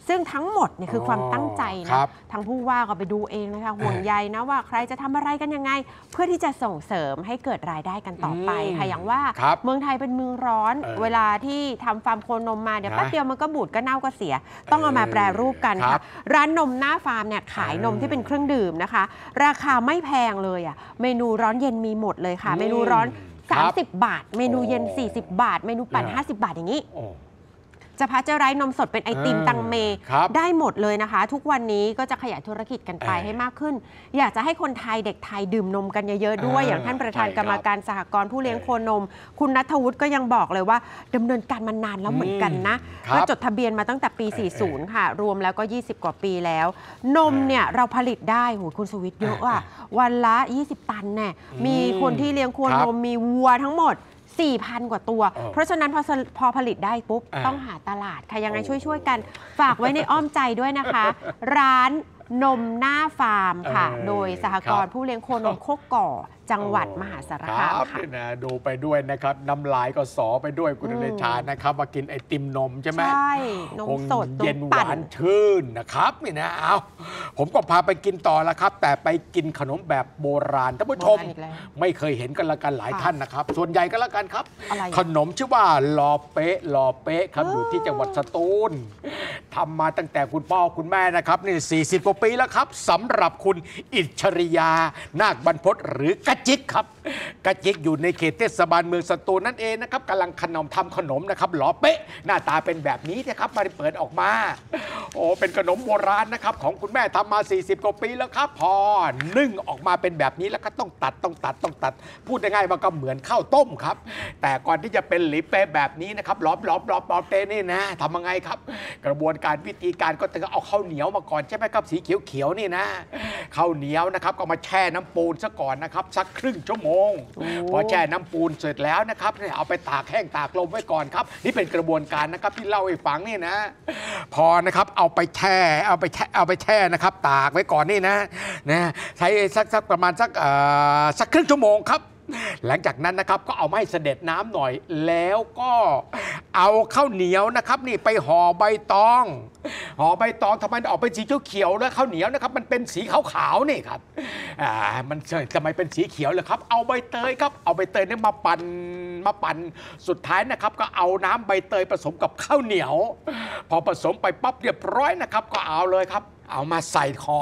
ซึ่งทั้งหมดเนี่ยคือความตั้งใจนะทางผู้ว่าก็ไปดูเองนะคะห่วงใยนะว่าใครจะทำอะไรกันยังไงเพื่อที่จะส่งเสริมให้เกิดรายได้กันต่อไปค่ะอย่างว่าเมืองไทยเป็นเมืองร้อนเวลาที่ทำฟาร์มโคนมมาเดี๋ยวแป๊บเดียวมันก็บูดก็เน่าก็เสียต้องเอามาแปรรูปกันค่ะร้านนมหน้าฟาร์มเนี่ยขายนมที่เป็นเครื่องดื่มนะคะราคาไม่แพงเลยอ่ะเมนูร้อนเย็นมีหมดเลยค่ะเมนูร้อนสามสิบบาทเมนูเย็นสี่สิบบาทเมนูปั่นห้าสิบบาทอย่างนี้จะพัชไร้นมสดเป็นไอติมตังเมได้หมดเลยนะคะทุกวันนี้ก็จะขยายธุรกิจกันไปให้มากขึ้นอยากจะให้คนไทยเด็กไทยดื่มนมกันเยอะๆด้วยอย่างท่านประธานกรรมการสหกรณ์ผู้เลี้ยงโคนมคุณณัฐวุฒิก็ยังบอกเลยว่าดำเนินการมานานแล้วเหมือนกันนะก็จดทะเบียนมาตั้งแต่ปีสี่สิบค่ะรวมแล้วก็ยี่สิบกว่าปีแล้วนมเนี่ยเราผลิตได้โหคุณสุวิทย์เยอะอ่ะวันละยี่สิบตันแน่มีคนที่เลี้ยงโคนมมีวัวทั้งหมดสี่พัน กว่าตัวเพราะฉะนั้นพอพอผลิตได้ปุ๊บต้องหาตลาดค่ะยังไงช่วยๆกันฝากไว้ในอ้อมใจด้วยนะคะร้านนมหน้าฟาร์มค่ะโดยสหกรณ์ผู้เลี้ยงโคนมโคกกอกจังหวัดมหาสารคามค่ะดูไปด้วยนะครับน้ำลายก็สอไปด้วยคุณเดชานะครับมากินไอติมนมใช่ไหมใช่นมสดเย็นหวานชื่นนะครับนี่นะเอาผมก็พาไปกินต่อแล้วครับแต่ไปกินขนมแบบโบราณท่านผู้ชมไม่เคยเห็นกันละกันหลายท่านนะครับส่วนใหญ่ก็ละกันครับขนมชื่อว่าลอเป๊ะลอเป๊ะครับอยู่ที่จังหวัดสตูล ทำมาตั้งแต่คุณพ่อคุณแม่นะครับนี่สี่สิบกว่าปีแล้วครับสำหรับคุณอิชริยานาคบรรพตหรือกะจิกครับกะจิกอยู่ในเขตเทศบาลเมืองสตูลนั่นเองนะครับกำลังขนมทำขนมนะครับหล่อเป๊ะหน้าตาเป็นแบบนี้นะครับมาเปิดออกมาโอ้เป็นขนมโบราณนะครับของคุณแม่ทำมาสี่สิบกว่าปีแล้วครับพอนึ่งออกมาเป็นแบบนี้แล้วก็ต้องตัดต้องตัดต้องตัดพูดง่ายๆมันก็เหมือนข้าวต้มครับแต่ก่อนที่จะเป็นหลีเป๊ะแบบนี้นะครับล้อมล้อมล้อมล้อมเต้นี่นะทำยังไงครับกระบวนการวิธีการก็ต้องเอาข้าวเหนียวมาก่อนใช่ไหมครับสีเขียวๆนี่นะข้าวเหนียวนะครับก็มาแช่น้ำปูนซะก่อนนะครับสักครึ่งชั่วโมงพอแช่น้ำปูนเสร็จแล้วนะครับเอาไปตากแห้งตากลมไว้ก่อนครับนี่เป็นกระบวนการนะครับที่เล่าให้ฟังนี่นะพอนะครับเอาไปแช่เอาไปแช่เอาไปแช่นะครับตากไว้ก่อนนี่นะนะใช้สักสักประมาณสักสักครึ่งชั่วโมงครับหลังจากนั้นนะครับก็เอาให้เสด็จน้ำหน่อยแล้วก็เอาข้าวเหนียวนะครับนี่ไปห่อใบตองห่อใบตองทำไมออกเป็นสีเขียวๆแล้วข้าวเหนียวนะครับมันเป็นสีขาวๆนี่ครับอ่ามันทำไมเป็นสีเขียวเลยครับเอาใบเตยครับเอาใบเตยนี่มาปั่นมาปั่นสุดท้ายนะครับก็เอาน้ำใบเตยผสมกับข้าวเหนียวพอผสมไปปั๊บเรียบร้อยนะครับก็เอาเลยครับเอามาใส่คอ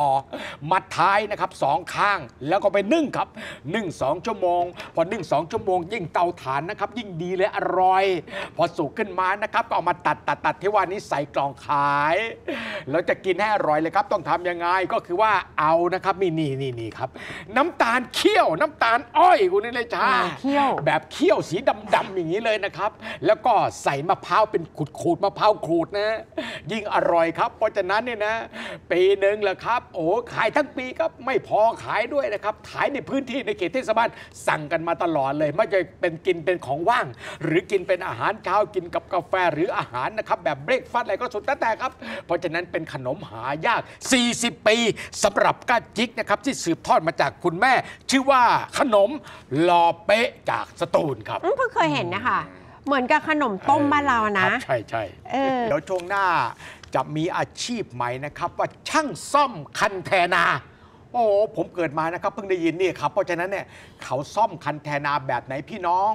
มัดท้ายนะครับสองข้างแล้วก็ไปนึ่งครับนึ่งสองชั่วโมงพอนึ่งสองชั่วโมงยิ่งเตาถ่านนะครับยิ่งดีเลยอร่อยพอสุกขึ้นมานะครับก็เอามาตัดตัดตัดที่ว่านี้ใส่กล่องขายแล้วจะกินให้อร่อยเลยครับต้องทํำยังไงก็คือว่าเอานะครับมีนี่นี่นี่ครับน้ำตาลเคี่ยวน้ำตาลอ้อยกูนี่เลยจ้าเคี่ยวแบบเคี่ยวสีดำๆอย่างนี้เลยนะครับแล้วก็ใส่มะพร้าวเป็นขูดขูดมะพร้าวขูดนะยิ่งอร่อยครับเพราะฉะนั้นเนี่ยนะปีหนึ่งแหละครับโอ้ขายทั้งปีครับไม่พอขายด้วยนะครับขายในพื้นที่ในเขตเทศบาลสั่งกันมาตลอดเลยไม่ใช่เป็นกินเป็นของว่างหรือกินเป็นอาหารเช้ากินกับกาแฟหรืออาหารนะครับแบบเบรกฟาสต์อะไรก็สุดแต่ครับเพราะฉะนั้นเป็นขนมหายากสี่สิบปีสำหรับกะจิกนะครับที่สืบทอดมาจากคุณแม่ชื่อว่าขนมลอเป๊ะจากสตูลครับเพิ่งเคยเห็นนะคะเหมือนกับขนมต้มบ้านเรานะใช่ใช่เดี๋ยวช่วงหน้าจะมีอาชีพใหม่นะครับว่าช่างซ่อมคันแทนาโอ้ผมเกิดมานะครับเพิ่งได้ยินนี่ครับเพราะฉะนั้นเนี่ยเขาซ่อมคันแทนาแบบไหนพี่น้อง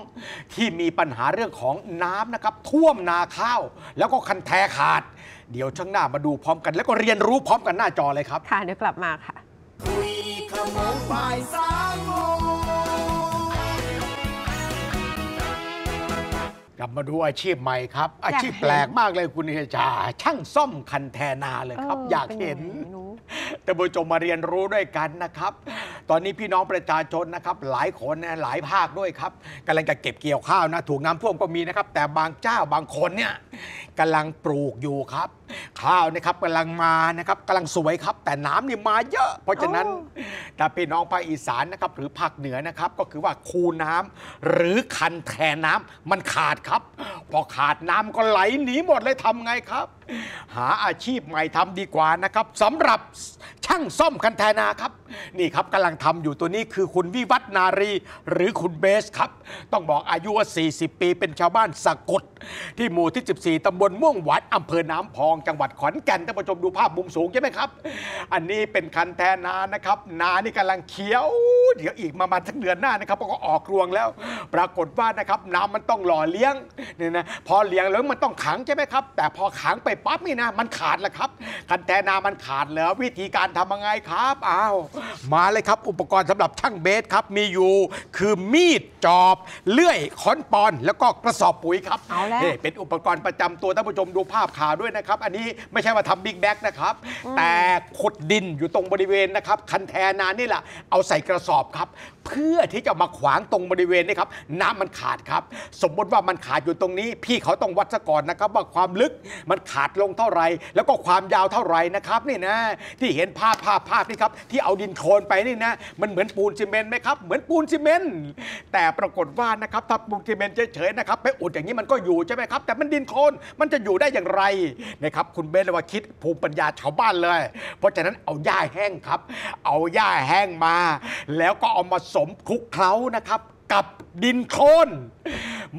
ที่มีปัญหาเรื่องของน้ำนะครับท่วมนาข้าวแล้วก็คันแทขาดเดี๋ยวช่างหน้ามาดูพร้อมกันแล้วก็เรียนรู้พร้อมกันหน้าจอเลยครับค่ะเดี๋ยวกลับมาค่ะกลับมาดูอาชีพใหม่ครับอาชีพแปลกมากเลยคุณเฮชาช่างซ่อมคันแทนาเลยครับ อ, อยากเห็นแต่บุญจงมาเรียนรู้ด้วยกันนะครับตอนนี้พี่น้องประชาชนนะครับหลายคนหลายภาคด้วยครับกำลังจะเก็บเกี่ยวข้าวนะถูกน้ำท่วมก็มีนะครับแต่บางเจ้าบางคนเนี่ยกำลังปลูกอยู่ครับข้าวนะครับกำลังมานะครับกำลังสวยครับแต่น้ำนี่มาเยอะเพราะฉะนั้นถ้าพี่น้องภาคอีสานนะครับหรือภาคเหนือนะครับก็คือว่าคูน้ำหรือคันแทน้ำมันขาดครับพอขาดน้ำก็ไหลหนีหมดเลยทำไงครับหาอาชีพใหม่ทำดีกว่านะครับสำหรับช่างซ่อมคันแทนาครับนี่ครับกำลังทำอยู่ตัวนี้คือคุณวิวัฒนารีหรือคุณเบสครับต้องบอกอายุว่าสี่สิบปีเป็นชาวบ้านสะกดที่หมู่ที่สิบสี่ตำบลม่วงหวานอำเภอน้ำพองจังหวัดขอนแก่นท่านผู้ชมดูภาพมุมสูงใช่ไหมครับอันนี้เป็นคันแทนานะครับนานี่กำลังเขียวเดี๋ยวอีกมามาทั้งเดือนหน้านะครับก็ออกรวงแล้วปรากฏว่านะครับน้ำมันต้องหล่อเลี้ยงเนี่ยนะพอเลี้ยงแล้วมันต้องขังใช่ไหมครับแต่พอขังไปปั๊บนี่นะมันขาดแล้วครับคันแทนามันขาดแล้ววิธีการทำยังไงครับอ้าวมาเลยครับอุปกรณ์สำหรับช่างเบสครับมีอยู่คือมีดจอบเลื่อยค้อนปอนแล้วก็กระสอบปุ๋ยครับนี่เป็นอุปกรณ์ประจำตัวท่านผู้ชมดูภาพข่าวด้วยนะครับอันนี้ไม่ใช่ว่าทำบิ๊กแบ็กนะครับแต่ขุดดินอยู่ตรงบริเวณนะครับคันแทนานี่แหละเอาใส่กระสอบครับเพื่อที่จะมาขวางตรงบริเวณนี่ครับน้ำมันขาดครับสมมติว่ามันขาดอยู่ตรงนี้พี่เขาต้องวัดซะก่อนนะครับว่าความลึกมันขาดลงเท่าไรแล้วก็ความยาวเท่าไรนะครับนี่นะที่เห็นภาพภาพภาพนี่ครับที่เอาดินโคลนไปนี่นะมันเหมือนปูนซีเมนต์ไหมครับเหมือนปูนซีเมนต์แต่ปรากฏว่านะครับถ้าปูนซีเมนต์เฉยๆนะครับไปอุดอย่างนี้มันก็อยู่ใช่ไหมครับแต่มันดินโคลนมันจะอยู่ได้อย่างไรนะครับคุณเบสเลยว่าคิดภูมิปัญญาชาวบ้านเลยเพราะฉะนั้นเอาหญ้าแห้งครับเอาหญ้าแห้งมาแล้วก็เอามาสมคลุกเคล้านะครับกับดินโคลน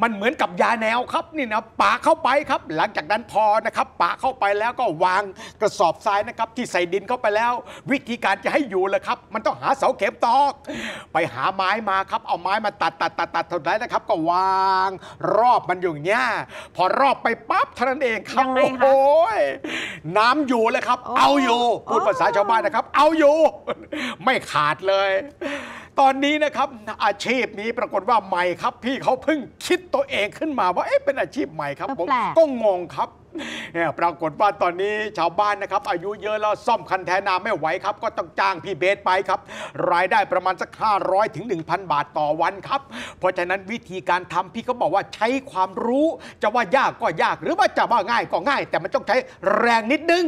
มันเหมือนกับยาแนวครับนี่นะปาเข้าไปครับหลังจากนั้นพอนะครับปาเข้าไปแล้วก็วางกระสอบทรายนะครับที่ใส่ดินเข้าไปแล้ววิธีการจะให้อยู่เลยครับมันต้องหาเสาเข็มตอกไปหาไม้มาครับเอาไม้มาตัดตัดตัดตัดเท่านั้นนะครับก็วางรอบมันอยู่อย่างเงี้ยพอรอบไปปั๊บเท่านั้นเองครับโอ้ยน้ำอยู่เลยครับเอาอยู่พูดภาษาชาวบ้านนะครับเอาอยู่ไม่ขาดเลยตอนนี้นะครับอาชีพนี้ปรากฏว่าใหม่ครับพี่เขาเพิ่งคิดตัวเองขึ้นมาว่าเอ๊ะเป็นอาชีพใหม่ครับผมก็งงครับเนี่ยปรากฏว่าตอนนี้ชาวบ้านนะครับอายุเยอะแล้วซ่อมคันแทนาไม่ไหวครับก็ต้องจ้างพี่เบสไปครับรายได้ประมาณสัก ห้าร้อยถึงหนึ่งพัน บาทต่อวันครับเพราะฉะนั้นวิธีการทำพี่เขาบอกว่าใช้ความรู้จะว่ายากก็ยากหรือว่าจะว่าง่ายก็ง่ายแต่มันต้องใช้แรงนิดนึง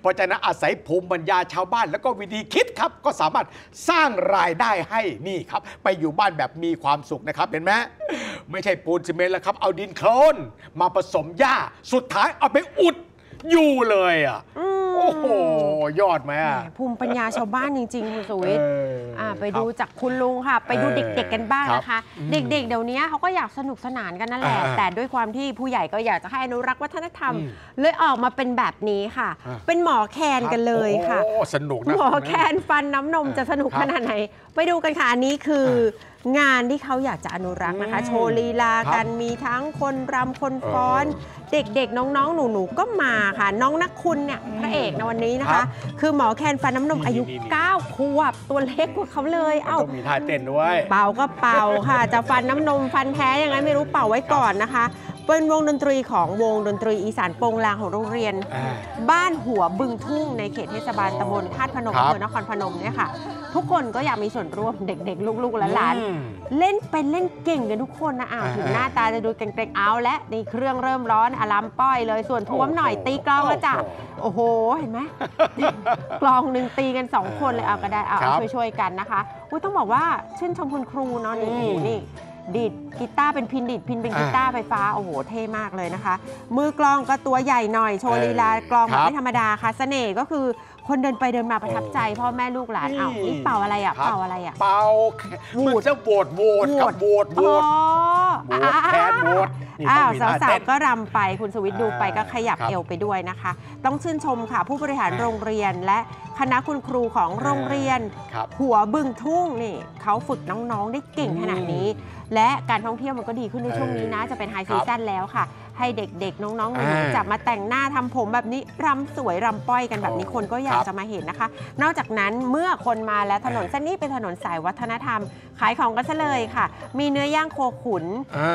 เพราะฉะนั้นอาศัยภูมิปัญญาชาวบ้านแล้วก็วิธีคิดครับก็สามารถสร้างรายได้ให้นี่ครับไปอยู่บ้านแบบมีความสุขนะครับเห็นไหมไม่ใช่ปูนซีเมนต์แล้วครับเอาดินโคลนมาผสมหญ้าสุดท้ายเอาไปอุดอยู่เลยอ่ะโอ้โหยอดไหมอ่ะภูมิปัญญาชาวบ้านจริงๆคุณสุวิทย์ไปดูจากคุณลุงค่ะไปดูเด็กๆกันบ้างนะคะเด็กๆเดี๋ยวนี้เขาก็อยากสนุกสนานกันนั่นแหละแต่ด้วยความที่ผู้ใหญ่ก็อยากจะให้อนุรักษ์วัฒนธรรมเลยออกมาเป็นแบบนี้ค่ะเป็นหมอแคนกันเลยค่ะสนุกนะหมอแคนฟันน้ำนมจะสนุกขนาดไหนไปดูกันค่ะอันนี้คืองานที่เขาอยากจะอนุรักษ์นะคะโชว์ลีลากันมีทั้งคนรำคนฟ้อนเด็กๆน้องๆหนูๆก็มาค่ะน้องนักคุณเนี่ยพระเอกในวันนี้นะคะคือหมอแคนฟันน้ำนมอายุเก้าขวบตัวเล็กกว่าเขาเลยเอ้ามีท่าเต้นด้วยเป่าก็เป่าค่ะจะฟันน้ำนมฟันแท้ยังไงไม่รู้เป่าไว้ก่อนนะคะเป็นวงดนตรีของวงดนตรีอีสานโปงลางของโรงเรียนบ้านหัวบึงทุ่งในเขตเทศบาลตำบลธาตุพนมอำเภอนครพนมเนี่ยค่ะทุกคนก็อยากมีส่วนร่วมเด็กๆลูกๆและหลานเล่นเป็นเล่นเก่งกันทุกคนนะอ้าวถึงหน้าตาจะดูเก่งๆเอาและในเครื่องเริ่มร้อนอลัมป้อยเลยส่วนท้วมหน่อยตีกลองก็จะโอ้โหเห็นไหมกลองหนึ่งตีกันสองคนเลยเอาก็ได้เอาช่วยๆกันนะคะอุ้ยต้องบอกว่าชื่นชมคุณครูเนาะนี่นี่ดีดกีตาร์เป็นพินดีดพินเป็นกีตาร์ไฟฟ้าโอ้โหเท่มากเลยนะคะมือกลองก็ตัวใหญ่หน่อยโชว์ลีลากลองแบบไม่ธรรมดาค่ะเสน่ห์ก็คือคนเดินไปเดินมาประทับใจพ่อแม่ลูกหลานอ้าวนี่เป่าอะไรอ่ะเป่าอะไรอ่ะเป่าโหวตจะโหวตโหวตกับโหวตโหวตแทนโหวตอ้าวสาวๆก็รำไปคุณสวิทดูไปก็ขยับเอวไปด้วยนะคะต้องชื่นชมค่ะผู้บริหารโรงเรียนและคณะคุณครูของโรงเรียนหัวบึงทุ่งนี่เขาฝึกน้องๆได้เก่งขนาดนี้และการท่องเที่ยวมันก็ดีขึ้นในช่วงนี้นะจะเป็นไฮซีซั่นแล้วค่ะให้เด็กๆน้องๆหนูๆจับมาแต่งหน้าทำผมแบบนี้รำสวยรำป้อยกันแบบนี้คนก็อยากจะมาเห็นนะคะนอกจากนั้นเมื่อคนมาแล้วถนนเส้นนี้เป็นถนนสายวัฒนธรรมขายของกันซะเลยค่ะมีเนื้อย่างโคขุน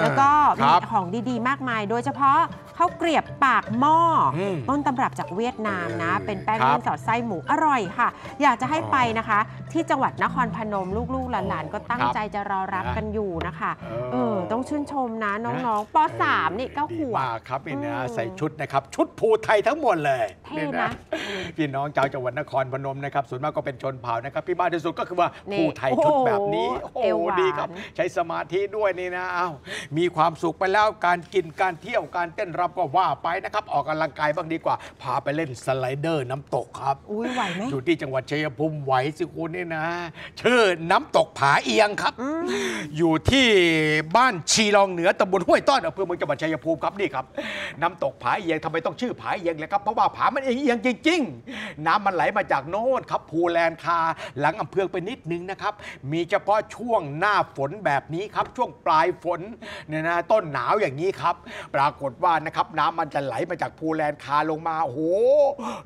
แล้วก็มีของดีๆมากมายโดยเฉพาะข้าวเกลียบปากหม้อต้นตำรับจากเวียดนามนะเป็นแป้งนิ่มสอดไส้หมูอร่อยค่ะอยากจะให้ไปนะคะที่จังหวัดนครพนมลูกๆหลานๆก็ตั้งใจจะรอรับกันอยู่นะคะเออต้องชื่นชมนะน้องๆป สาม นี่เก้าขวบครับพี่นะใส่ชุดนะครับชุดภูไทยทั้งหมดเลยเท่นะพี่น้องชาวจังหวัดนครพนมนะครับส่วนมากก็เป็นชนเผ่านะครับพี่บ้านที่สุดก็คือว่าภูไทยชุดแบบนี้โอ้ดีครับใช้สมาธิด้วยนี่นะอ้าวมีความสุขไปแล้วการกินการเที่ยวการเต้นรำก็ว่าไปนะครับออกกำลังกายบ้างดีกว่าพาไปเล่นสไลเดอร์น้ำตกครับอุ้ยไหวไหมอยู่ที่จังหวัดชัยภูมิไหวสิคุณนี่นะชื่อน้ำตกผาเอียงครับอยู่ที่บ้านชีรองเหนือตำบลห้วยต้อนอำเภอเมืองจังหวัดชัยภูมิครับนี่ครับน้ำตกผาเอียงทำไมต้องชื่อผาเอียงเลยครับเพราะว่าผามันเอียงจริงๆน้ำมันไหลมาจากโน่นครับภูแลนคาหลังอำเภอไปนิดนึงนะครับมีเฉพาะช่วงหน้าฝนแบบนี้ครับช่วงปลายฝนเนี่ยนะต้นหนาวอย่างนี้ครับปรากฏว่านะครับน้ำมันจะไหลมาจากภูแลนคาลงมาโอ้โห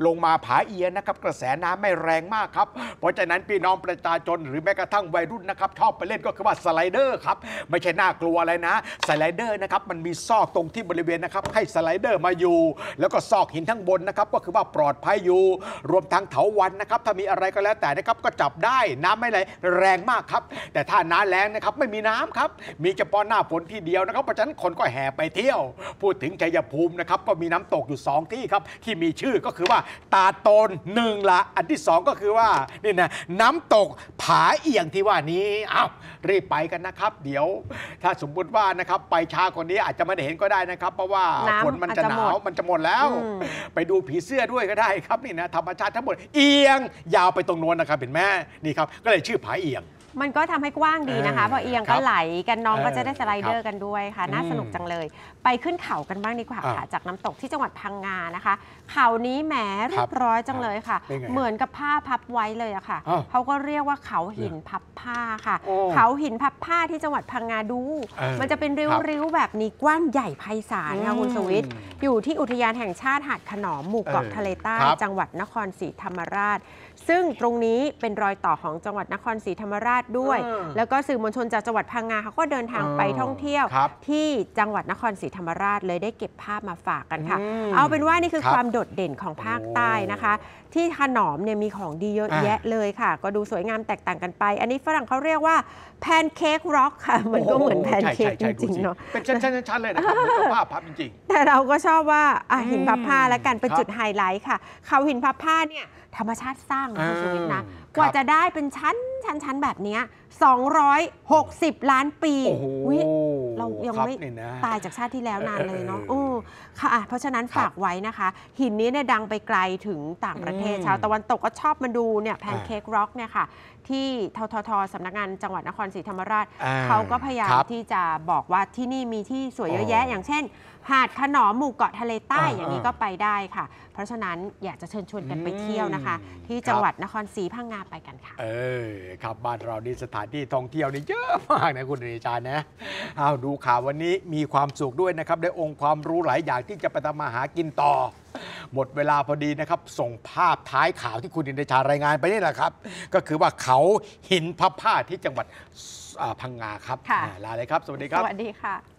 ลงมาผาเอียงนะครับกระแสน้ำไม่แรงมากครับเพราะฉะนั้นพี่น้องประชาชนหรือแม้กระทั่งวัยรุ่นนะครับชอบไปเล่นก็คือว่าสไลเดอร์ครับไม่ใช่น่ากลัวอะไรนะสไลเดอร์นะครับมันมีซอกตรงที่บริเวณนะครับให้สไลเดอร์มาอยู่แล้วก็ซอกหินทั้งบนนะครับก็คือว่าปลอดภัยอยู่รวมทั้งเถาวัลย์นะครับถ้ามีอะไรก็แล้วแต่นะครับก็จับได้น้ำไม่ไหลแรงมากครับแต่ถ้าน้าแรงนะครับไม่มีน้ำครับมีเฉพาะหน้าฝนที่เดียวนะครับเพราะฉะนั้นคนก็แห่ไปเที่ยวพูดถึงชัยภูมินะครับก็มีน้ำตกอยู่สองที่ครับที่มีชื่อก็คือว่าตาโตนหนึ่งละอันที่สองก็คือว่านี่นะน้ำตกผาเอียงที่ว่านี้อ้าวรีบไปกันนะครับเดี๋ยวถ้าสมมติว่านะครับไปช้าคนนี้อาจจะไม่ได้เห็นก็ได้นะครับเพราะว่าฝนมันจะหนาวมันจะหมดแล้วไปดูผีเสื้อด้วยก็ได้ครับนี่นะธรรมชาติทั้งหมดเอียงยาวไปตรงโน้นนะครับเป็นแม่นี่ครับก็เลยชื่อผาเอียง มันก็ทำให้กว้างดีนะคะพอเอียงก็ไหลกันน้องก็จะได้สไลเดอร์กันด้วยค่ะน่าสนุกจังเลยไปขึ้นเขากันบ้างดีกว่าค่ะจากน้ำตกที่จังหวัดพังงานะคะเขานี้แหมเรียบร้อยจังเลยค่ะเหมือนกับผ้าพับไว้เลยอะค่ะเขาก็เรียกว่าเขาหินพับผ้าค่ะเขาหินพับผ้าที่จังหวัดพังงาดูมันจะเป็นริ้วๆแบบนี้กว้างใหญ่ไพศาลค่ะคุณสวิทย์อยู่ที่อุทยานแห่งชาติหาดขนอมหมู่เกาะทะเลใต้จังหวัดนครศรีธรรมราชซึ่งตรงนี้เป็นรอยต่อของจังหวัดนครศรีธรรมราชด้วยแล้วก็สื่อมวลชนจากจังหวัดพังงาเขาก็เดินทางไปท่องเที่ยวที่จังหวัดนครศรีธรรมราชเลยได้เก็บภาพมาฝากกันค่ะเอาเป็นว่านี่คือความโดดเด่นของภาคใต้นะคะที่ขนอมเนี่ยมีของดีเยอะแยะเลยค่ะก็ดูสวยงามแตกต่างกันไปอันนี้ฝรั่งเขาเรียกว่าแพนเค้กร็อกค่ะมันก็เหมือนแพนเค้กจริงๆเนาะเป็นชั้นๆเลยนะภาพพับจริงแต่เราก็ชอบว่าหินพับผ้าและกันเป็นจุดไฮไลท์ค่ะเขาหินพับผ้าเนี่ยธรรมชาติสร้างนะคุณสวิทย์นะกว่าจะได้เป็นชั้นชั้นชั้นแบบนี้สองร้อยหกสิบล้านปีวิเรายังไม่ตายจากชาติที่แล้วนานเลยเนาะค่ะเพราะฉะนั้นฝากไว้นะคะหินนี้เนี่ยดังไปไกลถึงต่างประเทศชาวตะวันตกก็ชอบมาดูเนี่ยแพนเค้กร็อกเนี่ยค่ะที่ททท.สำนักงานจังหวัดนครศรีธรรมราชเขาก็พยายามที่จะบอกว่าที่นี่มีที่สวยเยอะแยะอย่างเช่นหาดขนอมหมู่เกาะทะเลใต้อย่างนี้ก็ไปได้ค่ะเพราะฉะนั้นอยากจะเชิญชวนกันไปเที่ยวนะคะที่จังหวัดนครศรีพังงาไปกันค่ะเออครับบ้านเรานี่สถานที่ท่องเที่ยวนี่เยอะมากนะคุณเรจานะเอาดูข่าววันนี้มีความสุขด้วยนะครับได้องค์ความรู้หลายอย่างที่จะไปทำมาหากินต่อหมดเวลาพอดีนะครับส่งภาพท้ายข่าวที่คุณดินชารายงานไปนี่แหละครับก็คือว่าเขาหินพับผ้าที่จังหวัดพังงาครับลาเลยครับสวัสดีครับสวัสดีค่ะ